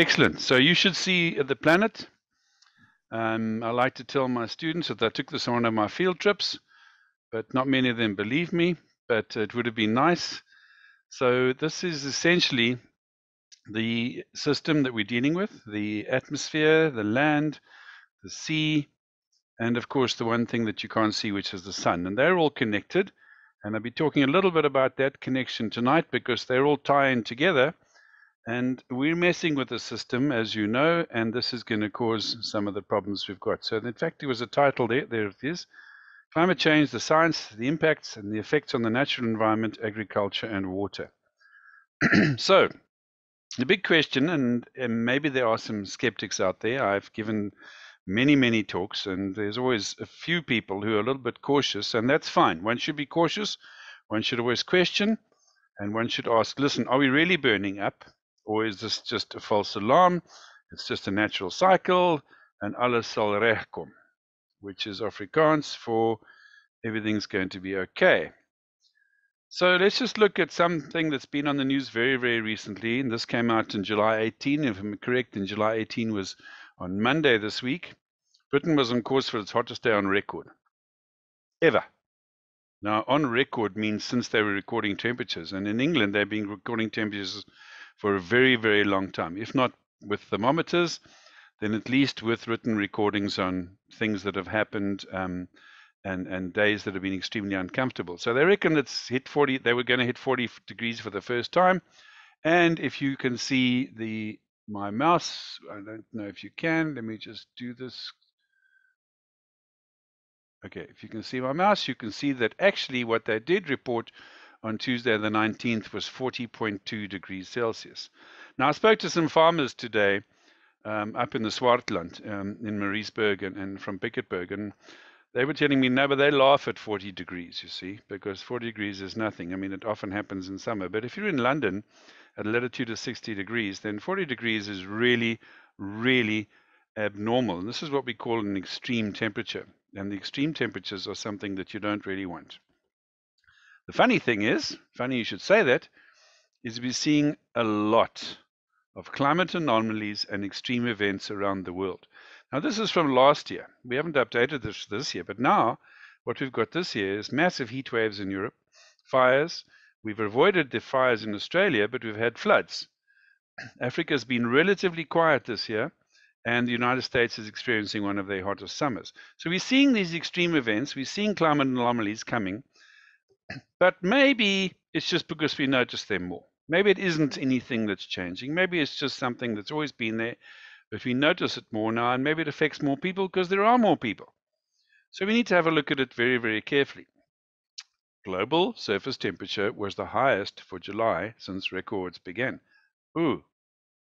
Excellent. So you should see the planet. I like to tell my students that I took this on one of my field trips, but not many of them believe me, but it would have been nice. So this is essentially the system that we're dealing with, the atmosphere, the land, the sea, and of course the one thing that you can't see, which is the sun. And they're all connected. And I'll be talking a little bit about that connection tonight because they're all tying together. And we're messing with the system, as you know, and this is going to cause some of the problems we've got. So in fact, there was a title there. There it is. Climate Change, the Science, the Impacts, and the Effects on the Natural Environment, Agriculture, and Water. So the big question, and maybe there are some skeptics out there. I've given many, many talks, and there's always a few people who are a little bit cautious, and that's fine. One should be cautious. One should always question, and one should ask, listen, are we really burning up? Or is this just a false alarm? It's just a natural cycle, and alles sal regkom, which is Afrikaans for everything's going to be okay. So let's just look at something that's been on the news very, very recently, and this came out in July 18, if I'm correct, and July 18 was on Monday this week. Britain was on course for its hottest day on record, ever. Now, on record means since they were recording temperatures, and in England they've been recording temperatures for a very, very long time, if not with thermometers, then at least with written recordings on things that have happened and days that have been extremely uncomfortable. So they reckon it's hit 40, they were going to hit 40 degrees for the first time. And if you can see my mouse, I don't know if you can, let me just do this. Okay, if you can see my mouse, you can see that actually what they did report on Tuesday the 19th was 40.2 degrees Celsius. Now, I spoke to some farmers today up in the Swartland in Moorreesburg and from Piketberg, and they were telling me, no, but they laugh at 40 degrees, you see, because 40 degrees is nothing. I mean, it often happens in summer, but if you're in London at a latitude of 60 degrees, then 40 degrees is really, really abnormal. And this is what we call an extreme temperature, and the extreme temperatures are something that you don't really want. The funny thing is, funny you should say that, is we're seeing a lot of climate anomalies and extreme events around the world. Now, this is from last year. We haven't updated this year, but now what we've got this year is massive heat waves in Europe, fires. We've avoided the fires in Australia, but we've had floods. Africa's been relatively quiet this year, and the United States is experiencing one of their hottest summers. So we're seeing these extreme events. We're seeing climate anomalies coming. But maybe it's just because we notice them more. Maybe it isn't anything that's changing. Maybe it's just something that's always been there, but we notice it more now, and maybe it affects more people because there are more people. So we need to have a look at it very, very carefully. Global surface temperature was the highest for July since records began. Ooh,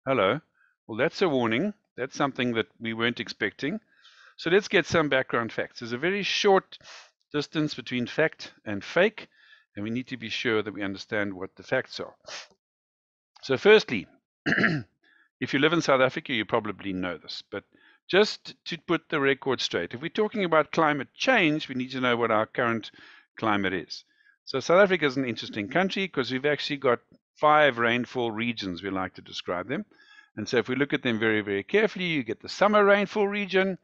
hello. Well, that's a warning. That's something that we weren't expecting. So let's get some background facts. There's a very short distance between fact and fake, and we need to be sure that we understand what the facts are. So firstly, if you live in South Africa, you probably know this, but just to put the record straight, if we're talking about climate change, we need to know what our current climate is. So South Africa is an interesting country because we've actually got 5 rainfall regions, we like to describe them. And so if we look at them very, very carefully, you get the summer rainfall region,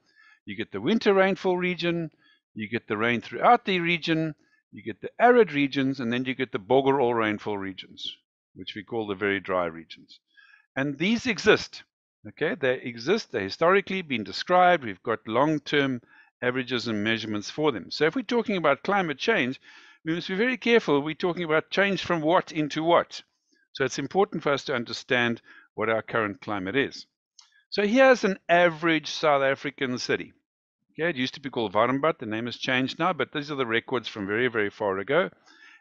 you get the winter rainfall region, you get the rain throughout the region, you get the arid regions, and then you get the boreal rainfall regions, which we call the very dry regions. And these exist, okay? They exist, they've historically been described, we've got long-term averages and measurements for them. So if we're talking about climate change, we must be very careful, we're talking about change from what into what. So it's important for us to understand what our current climate is. So here's an average South African city. It used to be called Varambat. The name has changed now, but these are the records from very, very far ago.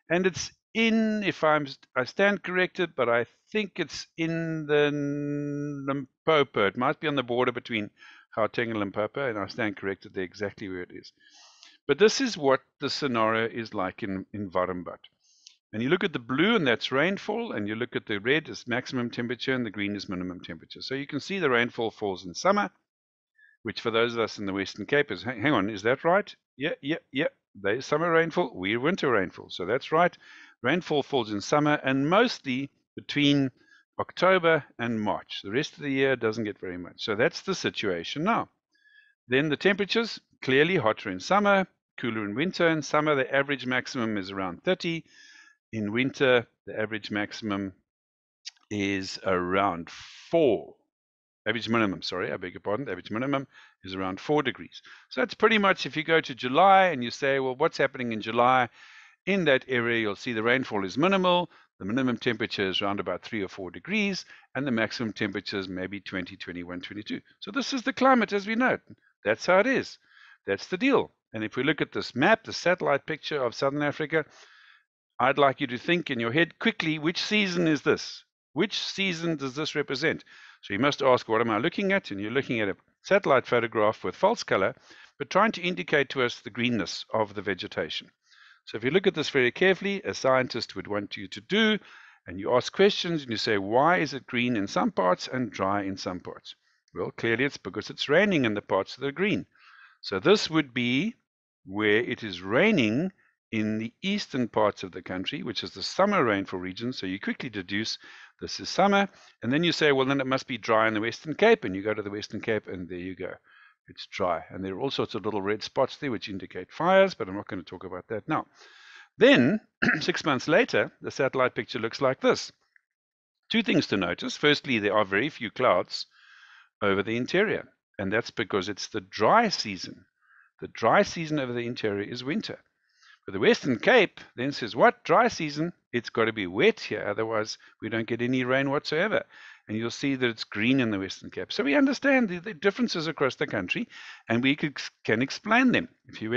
And it's in, if I stand corrected, but I think it's in the Limpopo. It might be on the border between Gauteng and Limpopo, and I stand corrected there exactly where it is. But this is what the scenario is like in Varambat. And you look at the blue, and that's rainfall, and you look at the red is maximum temperature, and the green is minimum temperature. So you can see the rainfall falls in summer, which for those of us in the Western Cape is, hang on, is that right? Yeah. There's summer rainfall, we're winter rainfall. So that's right. Rainfall falls in summer and mostly between October and March. The rest of the year doesn't get very much. So that's the situation now. Then the temperatures, clearly hotter in summer, cooler in winter. In summer, the average maximum is around 30. In winter, the average maximum is around 4. Average minimum, sorry, I beg your pardon. The average minimum is around 4 degrees. So that's pretty much, if you go to July and you say, well, what's happening in July? In that area, you'll see the rainfall is minimal. The minimum temperature is around about 3 or 4 degrees, and the maximum temperature is maybe 20, 21, 22. So this is the climate as we know it. That's how it is. That's the deal. And if we look at this map, the satellite picture of Southern Africa, I'd like you to think in your head quickly, which season is this? Which season does this represent? So you must ask, what am I looking at? And you're looking at a satellite photograph with false color, but trying to indicate to us the greenness of the vegetation. So if you look at this very carefully, a scientist would want you to do, and you ask questions and you say, why is it green in some parts and dry in some parts? Well, clearly it's because it's raining in the parts that are green. So this would be where it is raining in the eastern parts of the country, which is the summer rainfall region. So you quickly deduce this is summer, and then you say, well, then it must be dry in the Western Cape, and you go to the Western Cape, and there you go. It's dry, and there are all sorts of little red spots there which indicate fires, but I'm not going to talk about that now. Then 6 months later, the satellite picture looks like this. Two things to notice. Firstly, there are very few clouds over the interior, and that's because it's the dry season. The dry season over the interior is winter. But the Western Cape then says, what? Dry season? It's got to be wet here, otherwise we don't get any rain whatsoever. And you'll see that it's green in the Western Cape. So we understand the differences across the country, and we can explain them. If you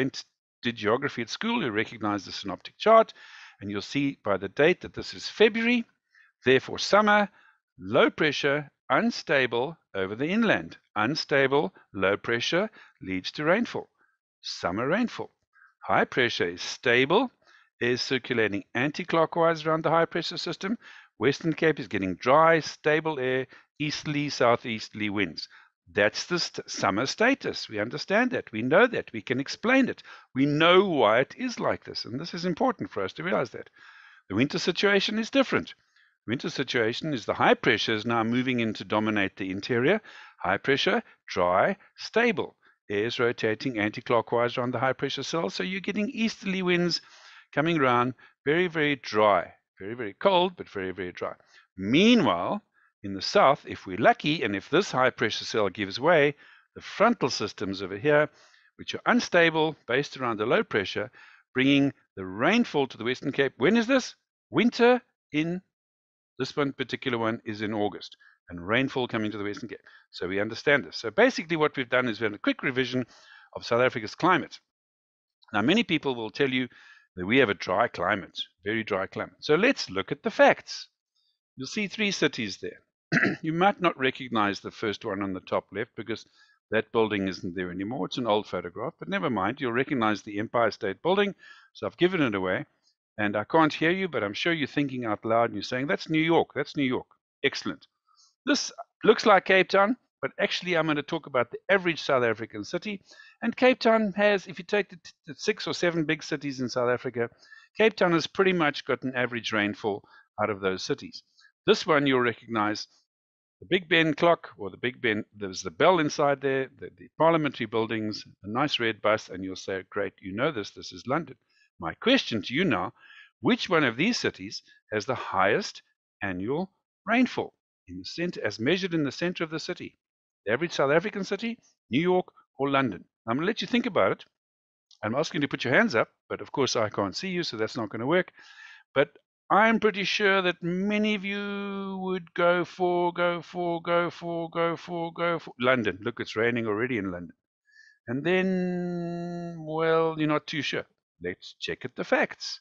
did geography at school, you'll recognize the synoptic chart, and you'll see by the date that this is February, therefore summer, low pressure, unstable over the inland. Unstable, low pressure leads to rainfall, summer rainfall. High pressure is stable, air circulating anti-clockwise around the high pressure system. Western Cape is getting dry, stable air, easterly, southeasterly winds. That's the summer status. We understand that. We know that. We can explain it. We know why it is like this. And this is important for us to realize that. The winter situation is different. The winter situation is the high pressure is now moving in to dominate the interior. High pressure, dry, stable. Air is rotating anti-clockwise around the high pressure cell. So you're getting easterly winds coming around, very, very dry. Very, very cold, but very, very dry. Meanwhile, in the south, if we're lucky, and if this high pressure cell gives way, the frontal systems over here, which are unstable, based around the low pressure, bringing the rainfall to the Western Cape. When is this? Winter in, this one particular one is in August, and rainfall coming to the Western Cape. So we understand this. So basically what we've done is we've done a quick revision of South Africa's climate. Now, many people will tell you that we have a dry climate, very dry climate. So let's look at the facts. You'll see three cities there. You might not recognize the first one on the top left because that building isn't there anymore. It's an old photograph, but never mind. You'll recognize the Empire State Building. So I've given it away, and I can't hear you, but I'm sure you're thinking out loud and you're saying, that's New York, that's New York. Excellent. This looks like Cape Town, but actually I'm going to talk about the average South African city. And Cape Town has, if you take the 6 or 7 big cities in South Africa, Cape Town has pretty much got an average rainfall out of those cities. This one you'll recognize, the Big Ben clock, or the Big Ben, there's the bell inside there, the parliamentary buildings, a nice red bus, and you'll say, great, you know this is London. My question to you now, which one of these cities has the highest annual rainfall in the center, as measured in the center of the city? The average South African city, New York, or London? I'm going to let you think about it. I'm asking you to put your hands up, but of course I can't see you, so that's not going to work. But I'm pretty sure that many of you would go for London. Look, it's raining already in London. And then, well, you're not too sure. Let's check at the facts.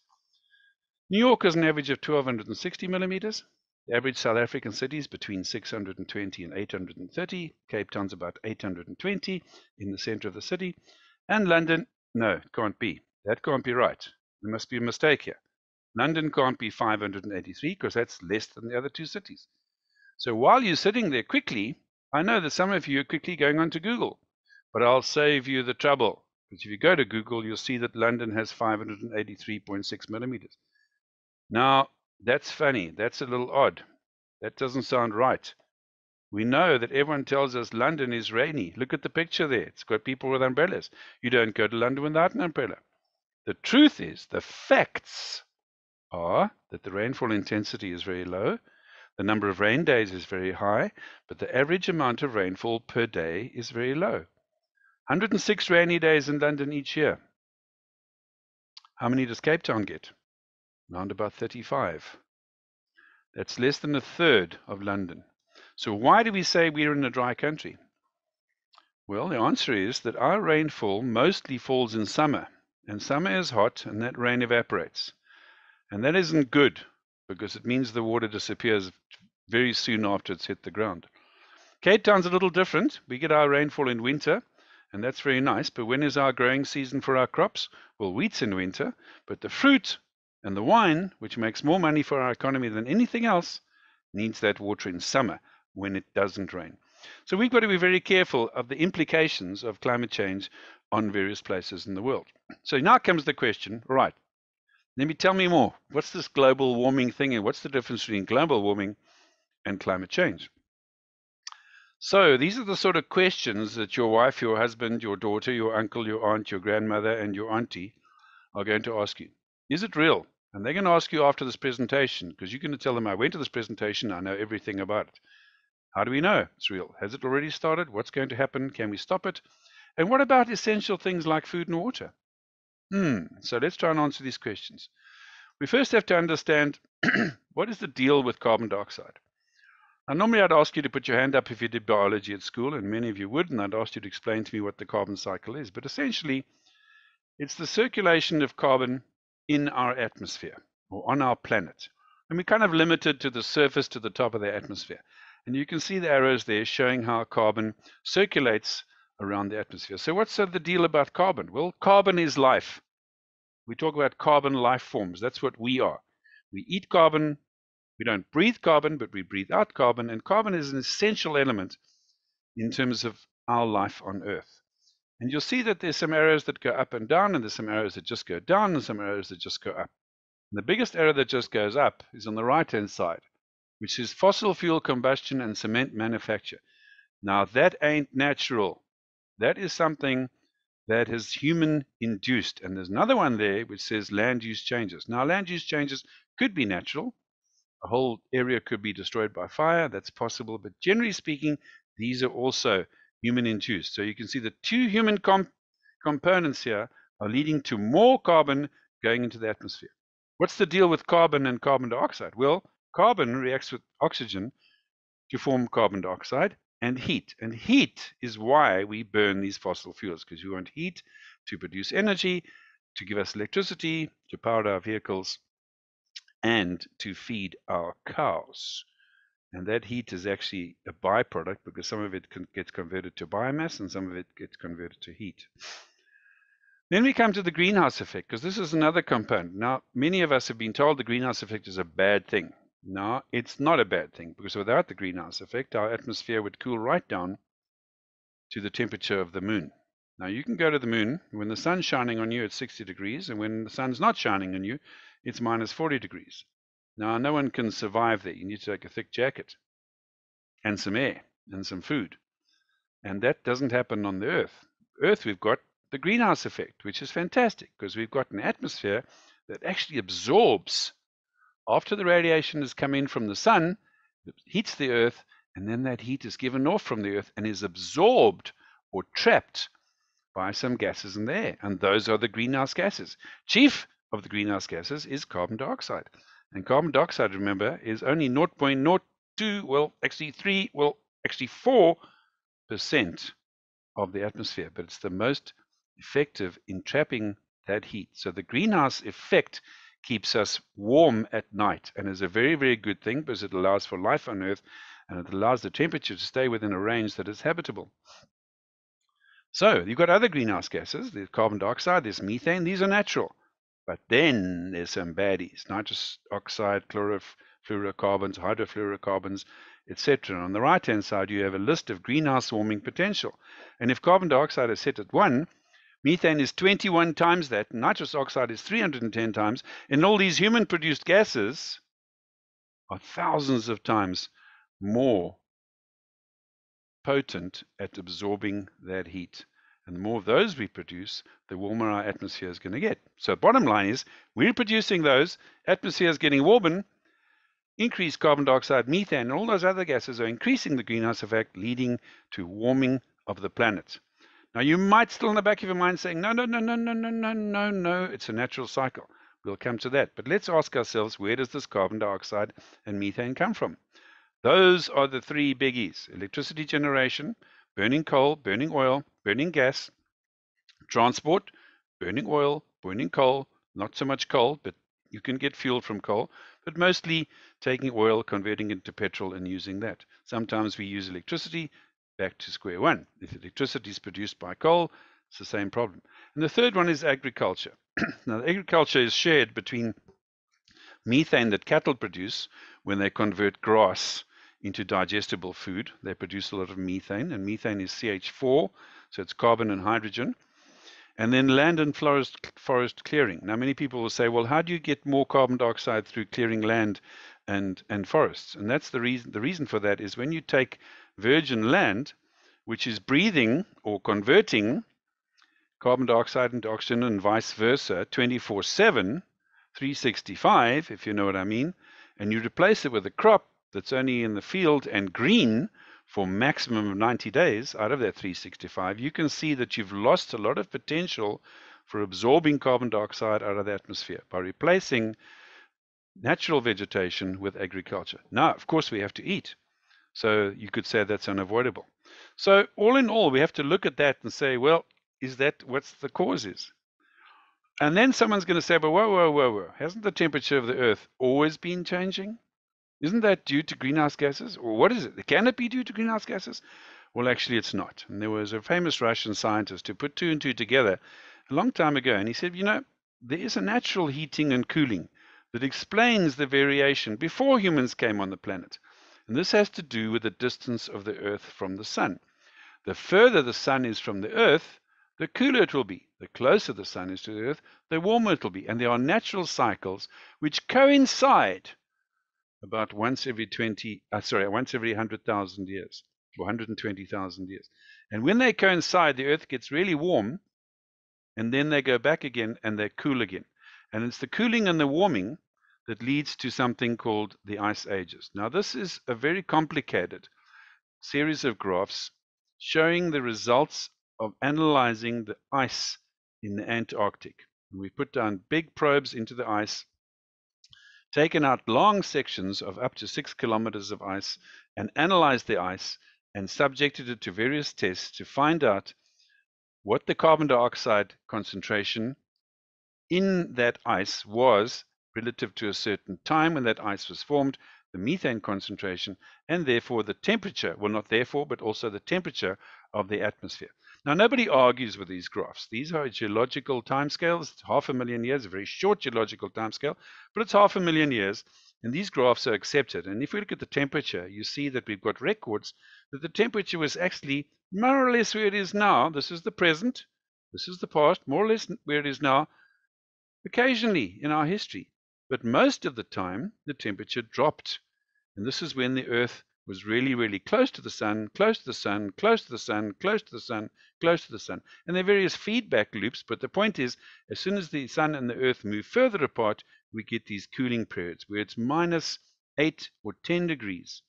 New York has an average of 1,260 millimeters. The average South African city is between 620 and 830. Cape Town's about 820 in the center of the city. And London, no, it can't be. That can't be right. There must be a mistake here. London can't be 583 because that's less than the other two cities. So while you're sitting there quickly, I know that some of you are quickly going on to Google, but I'll save you the trouble. Because if you go to Google, you'll see that London has 583.6 millimeters. Now, that's funny. That's a little odd. That doesn't sound right. We know that everyone tells us London is rainy. Look at the picture there. It's got people with umbrellas. You don't go to London without an umbrella. The truth is, the facts are that the rainfall intensity is very low. The number of rain days is very high, but the average amount of rainfall per day is very low. 106 rainy days in London each year. How many does Cape Town get? Around about 35. That's less than a third of London. So why do we say we're in a dry country? Well, the answer is that our rainfall mostly falls in summer, and summer is hot, and that rain evaporates. And that isn't good, because it means the water disappears very soon after it's hit the ground. Cape Town's a little different. We get our rainfall in winter, and that's very nice, but when is our growing season for our crops? Well, wheat's in winter, but the fruit and the wine, which makes more money for our economy than anything else, needs that water in summer when it doesn't rain. So we've got to be very careful of the implications of climate change on various places in the world. So now comes the question, all right, tell me more. What's this global warming thing, and what's the difference between global warming and climate change? So these are the sort of questions that your wife, your husband, your daughter, your uncle, your aunt, your grandmother, and your auntie are going to ask you. Is it real? And they're going to ask you after this presentation, because you're going to tell them, I went to this presentation, I know everything about it. How do we know it's real? Has it already started? What's going to happen? Can we stop it? And what about essential things like food and water? So let's try and answer these questions. We first have to understand what is the deal with carbon dioxide? Now, normally I'd ask you to put your hand up if you did biology at school, and many of you would, and I'd ask you to explain to me what the carbon cycle is. But essentially, it's the circulation of carbon in our atmosphere, or on our planet. And we're kind of limited to the surface, to the top of the atmosphere. And you can see the arrows there showing how carbon circulates around the atmosphere. So what's the deal about carbon? Well, carbon is life. We talk about carbon life forms. That's what we are. We eat carbon. We don't breathe carbon, but we breathe out carbon, and carbon is an essential element in terms of our life on Earth. And you'll see that there's some arrows that go up and down, and there's some arrows that just go down, and some arrows that just go up. And the biggest arrow that just goes up is on the right-hand side, which is fossil fuel combustion and cement manufacture. Now, that ain't natural. That is something that is human-induced. And there's another one there which says land use changes. Now, land use changes could be natural. A whole area could be destroyed by fire. That's possible. But generally speaking, these are also human-induced. So you can see the two human components here are leading to more carbon going into the atmosphere. What's the deal with carbon and carbon dioxide? Well, carbon reacts with oxygen to form carbon dioxide and heat. And heat is why we burn these fossil fuels, because we want heat to produce energy, to give us electricity, to power our vehicles, and to feed our cows. And that heat is actually a byproduct, because some of it gets converted to biomass and some of it gets converted to heat. Then we come to the greenhouse effect, because this is another component. Now, many of us have been told the greenhouse effect is a bad thing. No, it's not a bad thing, because without the greenhouse effect, our atmosphere would cool right down to the temperature of the moon. Now, you can go to the moon when the sun's shining on you at 60 degrees, and when the sun's not shining on you, it's minus 40 degrees. Now, no one can survive there. You need to take a thick jacket and some air and some food. And that doesn't happen on the Earth. Earth, we've got the greenhouse effect, which is fantastic, because we've got an atmosphere that actually absorbs, after the radiation has come in from the sun, it heats the Earth, and then that heat is given off from the Earth and is absorbed or trapped by some gases in the air. And those are the greenhouse gases. Chief of the greenhouse gases is carbon dioxide. And carbon dioxide, remember, is only 0.02, well, actually 3, well, actually 4% of the atmosphere. But it's the most effective in trapping that heat. So the greenhouse effect keeps us warm at night, and is a very, very good thing, because it allows for life on Earth, and it allows the temperature to stay within a range that is habitable. So you've got other greenhouse gases. There's carbon dioxide, there's methane. These are natural. But then there's some baddies: nitrous oxide, chlorofluorocarbons, hydrofluorocarbons, etc. And on the right-hand side, you have a list of greenhouse warming potential. And if carbon dioxide is set at 1, methane is 21 times that, nitrous oxide is 310 times, and all these human-produced gases are thousands of times more potent at absorbing that heat. And the more of those we produce, the warmer our atmosphere is going to get. So bottom line is, we're producing those, atmosphere is getting warmer, increased carbon dioxide, methane, and all those other gases are increasing the greenhouse effect, leading to warming of the planet. Now, you might still in the back of your mind saying, no, it's a natural cycle. We'll come to that. But let's ask ourselves, where does this carbon dioxide and methane come from? Those are the three biggies: electricity generation, burning coal, burning oil, burning gas; transport, burning oil, burning coal, not so much coal, but you can get fuel from coal, but mostly taking oil, converting it to petrol and using that. Sometimes we use electricity. Back to square one. If electricity is produced by coal, it's the same problem. And the third one is agriculture. Now, agriculture is shared between methane that cattle produce when they convert grass into digestible food. They produce a lot of methane, and methane is CH4, so it's carbon and hydrogen. And then land and forest clearing. Now, many people will say, well, how do you get more carbon dioxide through clearing land and forests? And that's the reason. The reason for that is when you take virgin land, which is breathing or converting carbon dioxide into oxygen and vice versa 24/7, 365, if you know what I mean, and you replace it with a crop that's only in the field and green for maximum of 90 days out of that 365, you can see that you've lost a lot of potential for absorbing carbon dioxide out of the atmosphere by replacing natural vegetation with agriculture. Now, of course, we have to eat. So you could say that's unavoidable. So all in all, we have to look at that and say, well, is that what's the cause is? And then someone's going to say, but whoa, hasn't the temperature of the Earth always been changing? Isn't that due to greenhouse gases? Or what is it? Can it be due to greenhouse gases? Well, actually, it's not. And there was a famous Russian scientist who put two and two together a long time ago. And he said, you know, there is a natural heating and cooling that explains the variation before humans came on the planet. And this has to do with the distance of the Earth from the Sun. The further the Sun is from the Earth, the cooler it will be. The closer the Sun is to the Earth, the warmer it will be. And there are natural cycles which coincide about once every 100,000 years, or 120,000 years. And when they coincide, the Earth gets really warm, and then they go back again, and they cool again. And it's the cooling and the warming that leads to something called the ice ages. Now, this is a very complicated series of graphs showing the results of analyzing the ice in the Antarctic. And we put down big probes into the ice, taken out long sections of up to 6 kilometers of ice, and analyzed the ice and subjected it to various tests to find out what the carbon dioxide concentration in that ice was relative to a certain time when that ice was formed, the methane concentration, and therefore the temperature, well, not therefore, but also the temperature of the atmosphere. Now, nobody argues with these graphs. These are geological timescales. It's 500,000 years, a very short geological timescale, but it's 500,000 years, and these graphs are accepted. And if we look at the temperature, you see that we've got records that the temperature was actually more or less where it is now. This is the present, this is the past, more or less where it is now, occasionally in our history. But most of the time, the temperature dropped. And this is when the Earth was really, really close to the Sun, close to the Sun, close to the Sun, close to the Sun, close to the Sun. And there are various feedback loops, but the point is, as soon as the Sun and the Earth move further apart, we get these cooling periods where it's -8 or 10 degrees,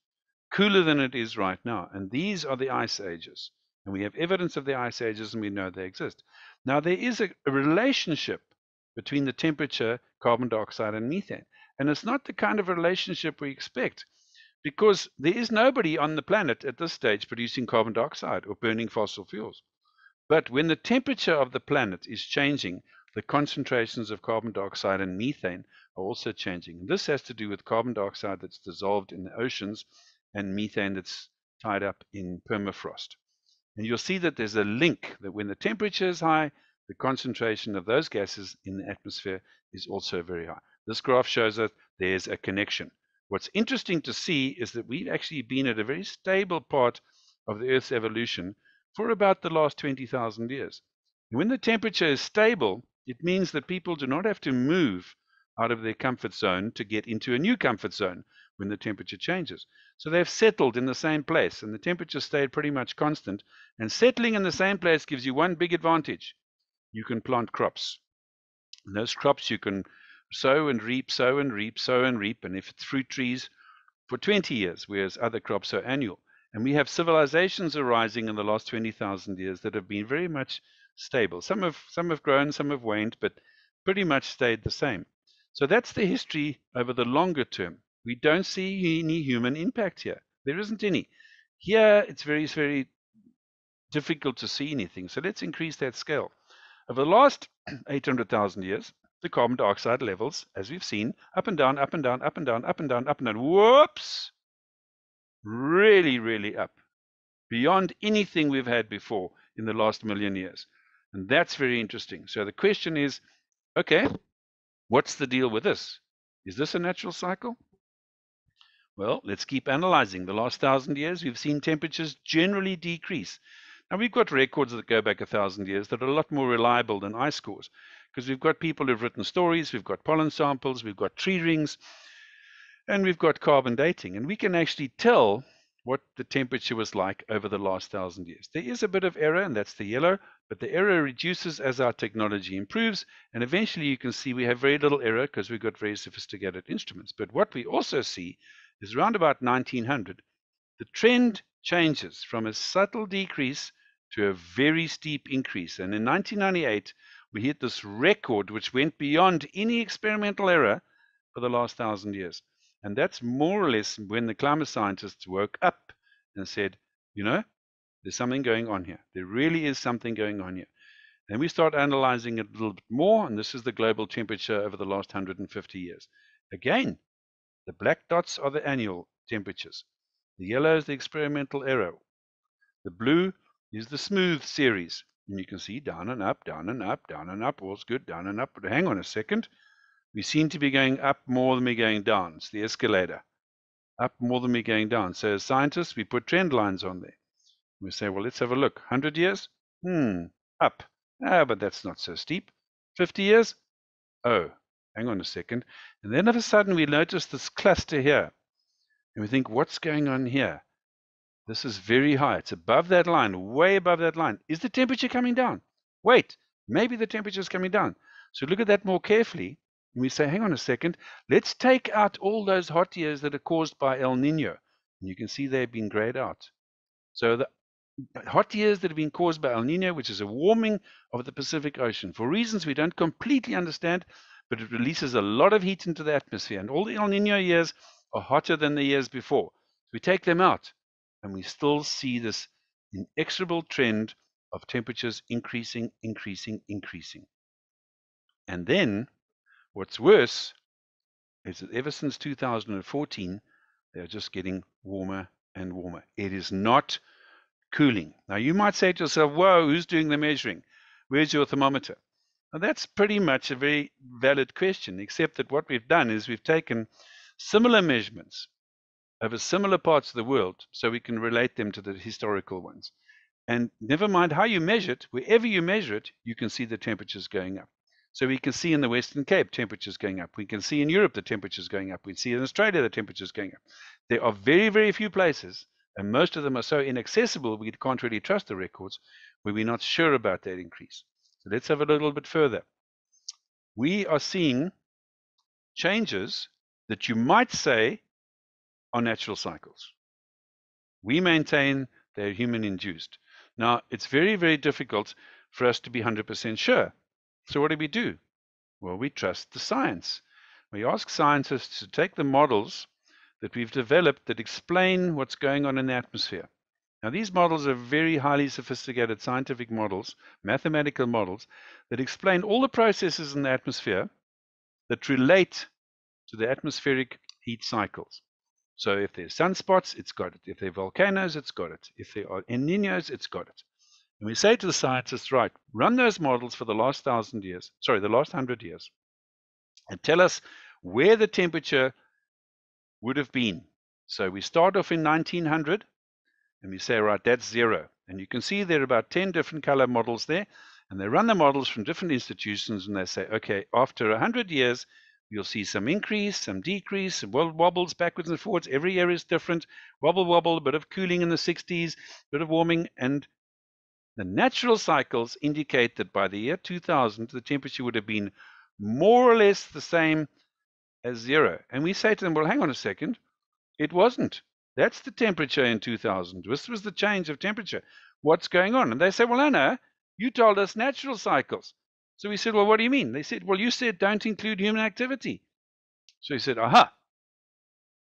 cooler than it is right now. And these are the ice ages. And we have evidence of the ice ages, and we know they exist. Now, there is a relationship between the temperature, carbon dioxide, and methane. And it's not the kind of relationship we expect, because there is nobody on the planet at this stage producing carbon dioxide or burning fossil fuels. But when the temperature of the planet is changing, the concentrations of carbon dioxide and methane are also changing. And this has to do with carbon dioxide that's dissolved in the oceans and methane that's tied up in permafrost. And you'll see that there's a link that when the temperature is high, the concentration of those gases in the atmosphere is also very high. This graph shows that there's a connection. What's interesting to see is that we've actually been at a very stable part of the Earth's evolution for about the last 20,000 years. And when the temperature is stable, it means that people do not have to move out of their comfort zone to get into a new comfort zone. when the temperature changes. So they've settled in the same place, and the temperature stayed pretty much constant. And settling in the same place gives you one big advantage. You can plant crops. And those crops you can sow and reap, sow and reap, sow and reap, and if it's fruit trees, for 20 years, whereas other crops are annual. And we have civilizations arising in the last 20,000 years that have been very much stable. Some have grown, some have waned, but pretty much stayed the same. So that's the history over the longer term. We don't see any human impact here. There isn't any. Here, it's very, very difficult to see anything. So let's increase that scale. Over the last 800,000 years, the carbon dioxide levels, as we've seen, up and down, up and down, up and down, up and down, up and down, whoops, really, really up, beyond anything we've had before in the last million years. And that's very interesting. So the question is, okay, what's the deal with this? Is this a natural cycle? Well, let's keep analyzing. The last 1,000 years, we've seen temperatures generally decrease. Now, we've got records that go back 1,000 years that are a lot more reliable than ice cores, because we've got people who've written stories, we've got pollen samples, we've got tree rings, and we've got carbon dating. And we can actually tell what the temperature was like over the last 1,000 years. There is a bit of error, and that's the yellow, but the error reduces as our technology improves. And eventually you can see we have very little error because we've got very sophisticated instruments. But what we also see is around about 1900, the trend changes from a subtle decrease to a very steep increase. And in 1998, we hit this record which went beyond any experimental error for the last 1,000 years. And that's more or less when the climate scientists woke up and said, you know, there's something going on here. There really is something going on here. And we start analyzing it a little bit more, and this is the global temperature over the last 150 years. Again, the black dots are the annual temperatures. The yellow is the experimental error. The blue is the smooth series. And you can see down and up, down and up, down and up, all's good, down and up. But hang on a second. We seem to be going up more than we're going down. It's the escalator. Up more than we're going down. So as scientists, we put trend lines on there. We say, well, let's have a look. 100 years? Up. Ah, but that's not so steep. 50 years? Oh, hang on a second. And then all of a sudden, we notice this cluster here. And we think, what's going on here? This is very high. It's above that line, way above that line. Is the temperature coming down? Wait, maybe the temperature is coming down. So look at that more carefully. And we say, hang on a second, let's take out all those hot years that are caused by El Nino. And you can see they've been grayed out. So the hot years that have been caused by El Nino, which is a warming of the Pacific Ocean, for reasons we don't completely understand, but it releases a lot of heat into the atmosphere. And all the El Nino years are hotter than the years before. We take them out, and we still see this inexorable trend of temperatures increasing, increasing, increasing. And then, what's worse is that ever since 2014, they're just getting warmer and warmer. It is not cooling. Now, you might say to yourself, whoa, who's doing the measuring? Where's your thermometer? Now, that's pretty much a very valid question, except that what we've done is we've taken similar measurements over similar parts of the world so we can relate them to the historical ones. And never mind how you measure it, wherever you measure it, you can see the temperatures going up. So we can see in the Western Cape, temperatures going up. We can see in Europe, the temperatures going up. We see in Australia, the temperatures going up. There are very, very few places, and most of them are so inaccessible, we can't really trust the records, where we're not sure about that increase. So let's have a little bit further. We are seeing changes that you might say are natural cycles. We maintain they're human-induced. Now, it's very, very difficult for us to be 100% sure. So what do we do? Well, we trust the science. We ask scientists to take the models that we've developed that explain what's going on in the atmosphere. Now, these models are very highly sophisticated scientific models, mathematical models, that explain all the processes in the atmosphere that relate to the atmospheric heat cycles. So if there's sunspots, it's got it. If there are volcanoes, it's got it. If there are El Ninos, it's got it. And we say to the scientists, right, run those models for the last 1,000 years, sorry, the last 100 years, and tell us where the temperature would have been. So we start off in 1900, and we say, right, that's zero. And you can see there are about 10 different color models there, and they run the models from different institutions, and they say, okay, after 100 years, You'll see some increase, some decrease, wobbles backwards and forwards. Every year is different. Wobble, wobble, a bit of cooling in the 60s, a bit of warming. And the natural cycles indicate that by the year 2000, the temperature would have been more or less the same as zero. And we say to them, well, hang on a second. It wasn't. That's the temperature in 2000. This was the change of temperature. What's going on? And they say, well, Anna, you told us natural cycles. So we said, well, what do you mean? They said, well, you said don't include human activity. So he said, aha.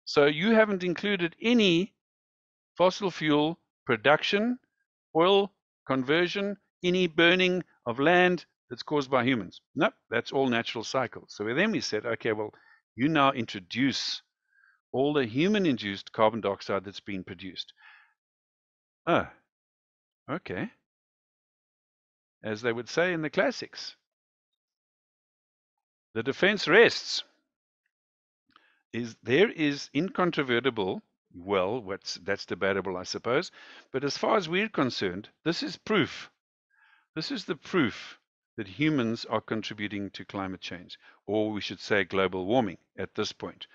So you haven't included any fossil fuel production, oil conversion, any burning of land that's caused by humans. Nope, that's all natural cycles. So then we said, okay, well, you now introduce all the human-induced carbon dioxide that's been produced. Oh, okay. As they would say in the classics, the defense rests. There is incontrovertible, well, that's debatable, I suppose, but as far as we're concerned, this is proof. This is the proof that humans are contributing to climate change, or we should say global warming at this point,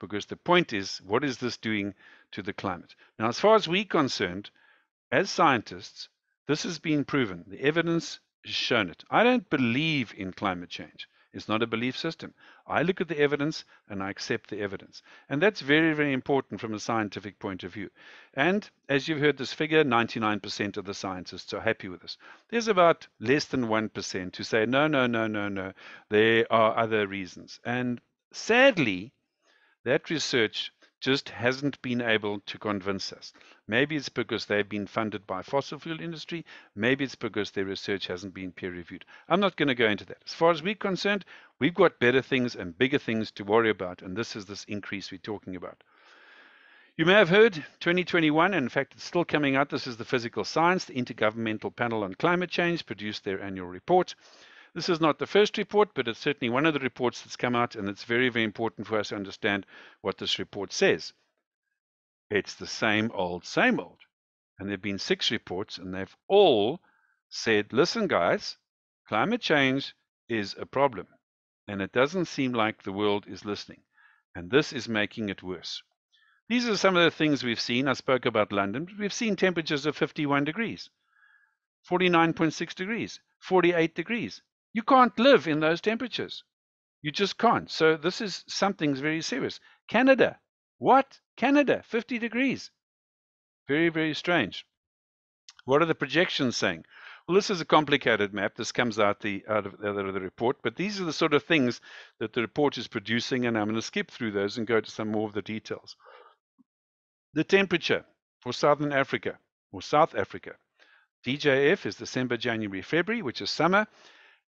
because the point is, what is this doing to the climate? Now, as far as we're concerned, as scientists, this has been proven. The evidence has shown it. I don't believe in climate change. It's not a belief system. I look at the evidence and I accept the evidence. And that's very, very important from a scientific point of view. And as you've heard this figure, 99% of the scientists are happy with this. There's about less than 1% who say, no, no, no, no, no. There are other reasons. And sadly, that research just hasn't been able to convince us. Maybe it's because they've been funded by fossil fuel industry. Maybe it's because their research hasn't been peer reviewed. I'm not going to go into that. As far as we're concerned, we've got better things and bigger things to worry about. And this is this increase we're talking about. You may have heard 2021, and in fact, it's still coming out. This is the physical science. The Intergovernmental Panel on Climate Change produced their annual report. This is not the first report, but it's certainly one of the reports that's come out, and it's very, very important for us to understand what this report says. It's the same old, same old. And there have been 6 reports, and they've all said, listen, guys, climate change is a problem, and it doesn't seem like the world is listening, and this is making it worse. These are some of the things we've seen. I spoke about London, but we've seen temperatures of 51 degrees, 49.6 degrees, 48 degrees. You can't live in those temperatures. You just can't. So this is something's very serious. Canada. What? Canada, 50 degrees. Very, very strange. What are the projections saying? Well, this is a complicated map. This comes out of the report. But these are the sort of things that the report is producing. And I'm going to skip through those and go to some more of the details. The temperature for Southern Africa or South Africa. DJF is December, January, February, which is summer.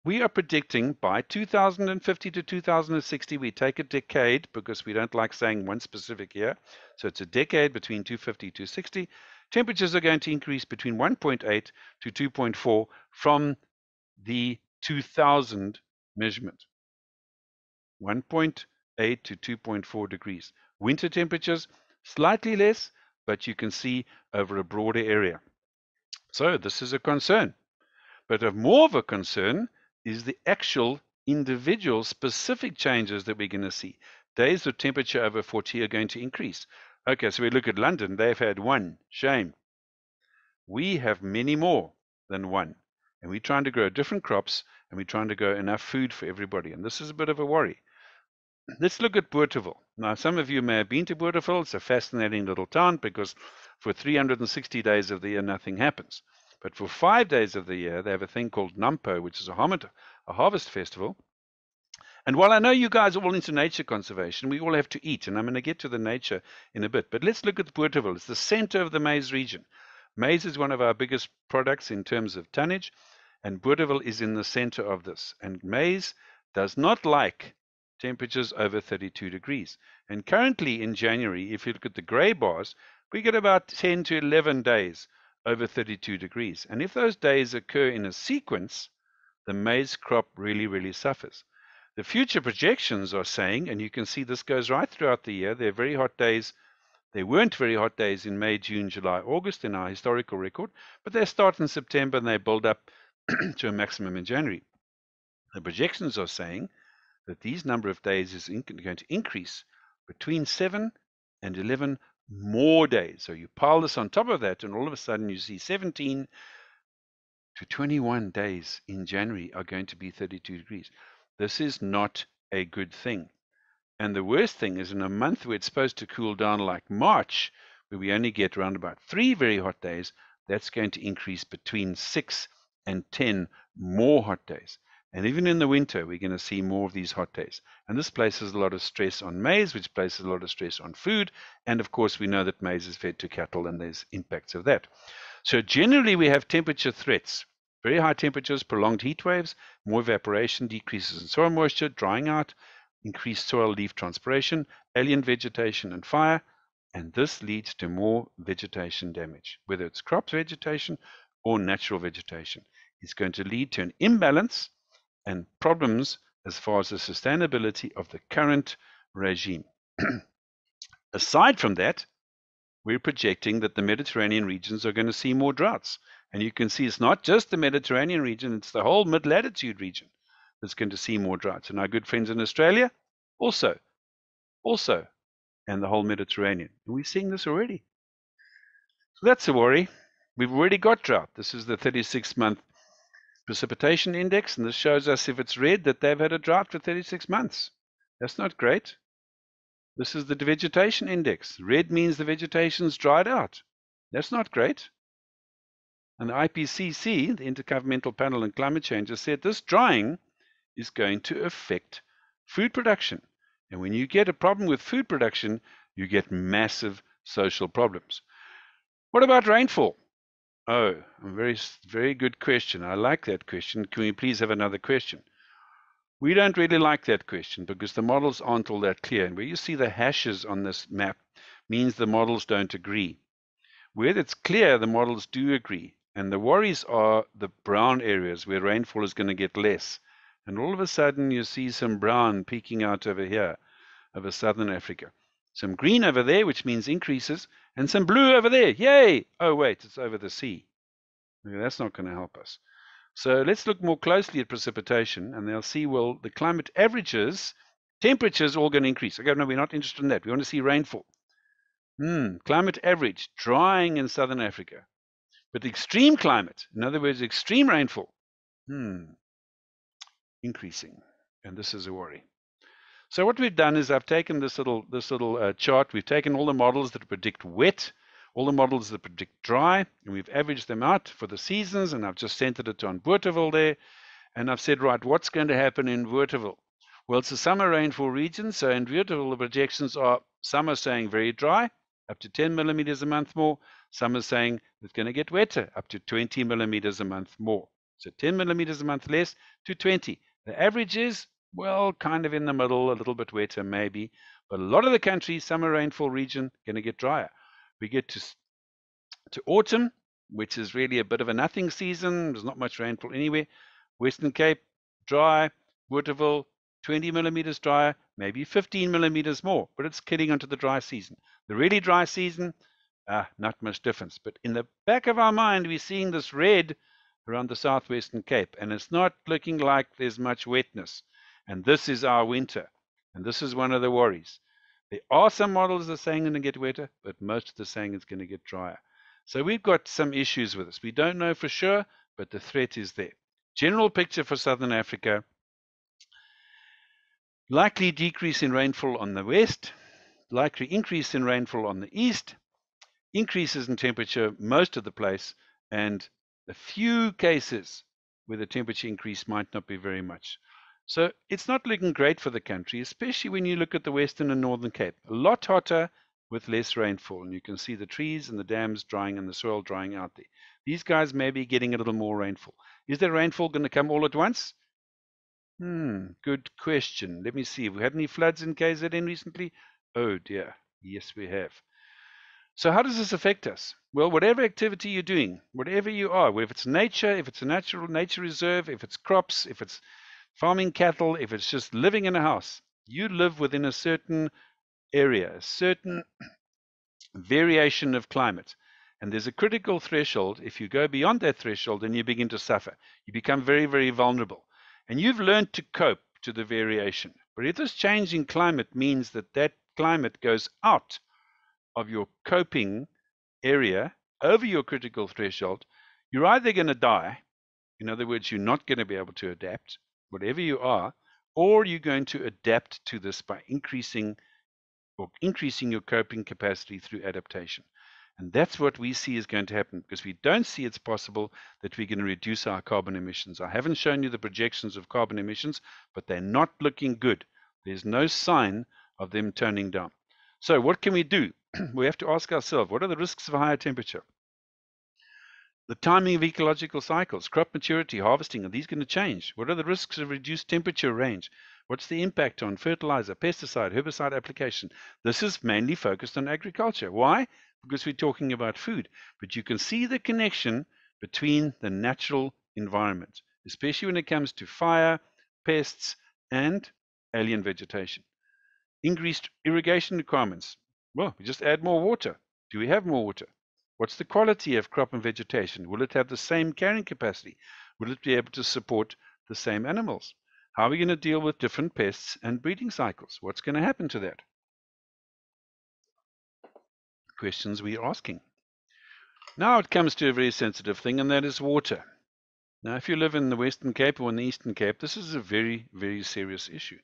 We are predicting by 2050 to 2060, we take a decade because we don't like saying one specific year. So it's a decade between 250 to 260. Temperatures are going to increase between 1.8 to 2.4 from the 2000 measurement. 1.8 to 2.4 degrees. Winter temperatures, slightly less, but you can see over a broader area. So this is a concern, but of more of a concern is the actual individual specific changes that we're going to see. Days of temperature over 40 are going to increase. Okay, so we look at London. They've had one. Shame. We have many more than one. And we're trying to grow different crops, and we're trying to grow enough food for everybody. And this is a bit of a worry. Let's look at Bothaville. Now, some of you may have been to Bothaville. It's a fascinating little town because for 360 days of the year, nothing happens. But for 5 days of the year, they have a thing called Nampo, which is a harvest festival. And while I know you guys are all into nature conservation, we all have to eat. And I'm going to get to the nature in a bit. But let's look at Bothaville. It's the center of the maize region. Maize is one of our biggest products in terms of tonnage. And Bothaville is in the center of this. And maize does not like temperatures over 32 degrees. And currently in January, if you look at the gray bars, we get about 10 to 11 days over 32 degrees. And if those days occur in a sequence, the maize crop really, really suffers. The future projections are saying, and you can see this goes right throughout the year, they're very hot days. They weren't very hot days in May, June, July, August in our historical record, but they start in September and they build up to a maximum in January. The projections are saying that these number of days is going to increase between 7 and 11 more days. So you pile this on top of that, and all of a sudden you see 17 to 21 days in January are going to be 32 degrees. This is not a good thing. And the worst thing is, in a month where it's supposed to cool down, like March, where we only get around about 3 very hot days, that's going to increase between 6 and 10 more hot days. And even in the winter, we're going to see more of these hot days. And this places a lot of stress on maize, which places a lot of stress on food. And of course, we know that maize is fed to cattle, and there's impacts of that. So generally, we have temperature threats: very high temperatures, prolonged heat waves, more evaporation, decreases in soil moisture, drying out, increased soil leaf transpiration, alien vegetation and fire, and this leads to more vegetation damage, whether it's crop vegetation or natural vegetation. It's going to lead to an imbalance and problems as far as the sustainability of the current regime. Aside from that, we're projecting that the Mediterranean regions are going to see more droughts. And you can see it's not just the Mediterranean region, it's the whole mid-latitude region that's going to see more droughts. And our good friends in Australia also, and the whole Mediterranean. And we're seeing this already. So that's a worry. We've already got drought. This is the 36-month precipitation index, and this shows us, if it's red, that they've had a drought for 36 months. That's not great. This is the vegetation index. Red means the vegetation's dried out. That's not great. And the IPCC, the Intergovernmental Panel on Climate Change, has said this drying is going to affect food production. And when you get a problem with food production, you get massive social problems. What about rainfall? Oh, a very, very good question. I like that question. Can we please have another question? We don't really like that question because the models aren't all that clear. And where you see the hashes on this map means the models don't agree. Where it's clear, the models do agree. And the worries are the brown areas where rainfall is going to get less. And all of a sudden, you see some brown peeking out over here, over Southern Africa. Some green over there, which means increases, and some blue over there. Yay! Oh, wait, it's over the sea. Okay, that's not going to help us. So let's look more closely at precipitation, and they'll see, well, the climate averages, temperatures all going to increase. Okay, no, we're not interested in that. We want to see rainfall. Climate average, drying in Southern Africa. But the extreme climate, in other words, extreme rainfall, increasing, and this is a worry. So what we've done is I've taken this little chart. We've taken all the models that predict wet, all the models that predict dry, and we've averaged them out for the seasons, and I've just centered it on Bothaville there, and I've said, right, what's going to happen in Bothaville? Well, it's a summer rainfall region, so in Bothaville the projections are, some are saying very dry, up to 10 millimeters a month more, some are saying it's going to get wetter, up to 20 millimeters a month more. So 10 millimeters a month less to 20. The average is, well, kind of in the middle, a little bit wetter maybe, but a lot of the country, summer rainfall region, going to get drier. We get to autumn, which is really a bit of a nothing season. There's not much rainfall anywhere. Western Cape, dry. Bothaville, 20 millimeters drier, maybe 15 millimeters more, but it's getting onto the dry season. The really dry season, not much difference. But in the back of our mind, we're seeing this red around the southwestern Cape, and it's not looking like there's much wetness. And this is our winter, and this is one of the worries. There are some models that are saying it's going to get wetter, but most are saying it's going to get drier. So we've got some issues with this. We don't know for sure, but the threat is there. General picture for Southern Africa: likely decrease in rainfall on the west, likely increase in rainfall on the east, increases in temperature most of the place, and a few cases where the temperature increase might not be very much. So it's not looking great for the country, especially when you look at the Western and Northern Cape. A lot hotter with less rainfall. And you can see the trees and the dams drying and the soil drying out there. These guys may be getting a little more rainfall. Is that rainfall going to come all at once? Good question. Let me see. Have we had any floods in KZN recently? Oh dear. Yes, we have. So how does this affect us? Well, whatever activity you're doing, whatever you are, whether it's nature, if it's a natural nature reserve, if it's crops, if it's farming cattle, if it's just living in a house, you live within a certain area, a certain variation of climate. And there's a critical threshold. If you go beyond that threshold, then you begin to suffer. You become very, very vulnerable. And you've learned to cope to the variation. But if this change in climate means that that climate goes out of your coping area over your critical threshold, you're either going to die, in other words, you're not going to be able to adapt, whatever you are, or you're going to adapt to this by increasing your coping capacity through adaptation. And that's what we see is going to happen, because we don't see it's possible that we're going to reduce our carbon emissions. I haven't shown you the projections of carbon emissions, but they're not looking good. There's no sign of them turning down. So what can we do? We have to ask ourselves, what are the risks of higher temperature? The timing of ecological cycles, crop maturity, harvesting, are these going to change? What are the risks of reduced temperature range? What's the impact on fertilizer, pesticide, herbicide application? This is mainly focused on agriculture. Why? Because we're talking about food. But you can see the connection between the natural environment, especially when it comes to fire, pests, and alien vegetation. Increased irrigation requirements. Well, we just add more water. Do we have more water? What's the quality of crop and vegetation? Will it have the same carrying capacity? Will it be able to support the same animals? How are we going to deal with different pests and breeding cycles? What's going to happen to that? Questions we're asking. Now it comes to a very sensitive thing, and that is water. Now, if you live in the Western Cape or in the Eastern Cape, this is a very, very serious issue.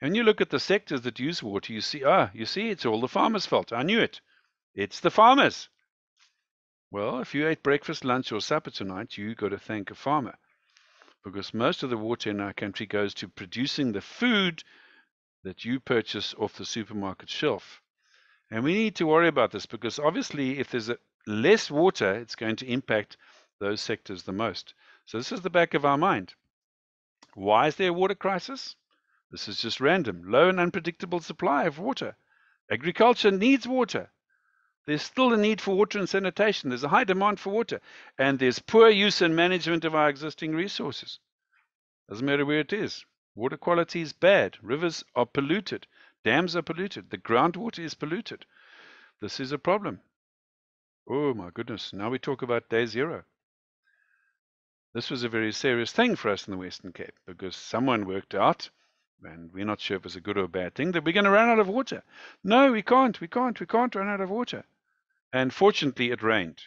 And you look at the sectors that use water, you see, it's all the farmers' fault. I knew it. It's the farmers. Well, if you ate breakfast, lunch, or supper tonight, you've got to thank a farmer, because most of the water in our country goes to producing the food that you purchase off the supermarket shelf. And we need to worry about this, because obviously if there's less water, it's going to impact those sectors the most. So this is the back of our mind. Why is there a water crisis? This is just random. Low and unpredictable supply of water. Agriculture needs water. There's still a need for water and sanitation. There's a high demand for water. And there's poor use and management of our existing resources. Doesn't matter where it is. Water quality is bad. Rivers are polluted. Dams are polluted. The groundwater is polluted. This is a problem. Oh my goodness. Now we talk about day zero. This was a very serious thing for us in the Western Cape, because someone worked out, and we're not sure if it's a good or a bad thing, that we're going to run out of water. No, we can't run out of water. And fortunately, it rained.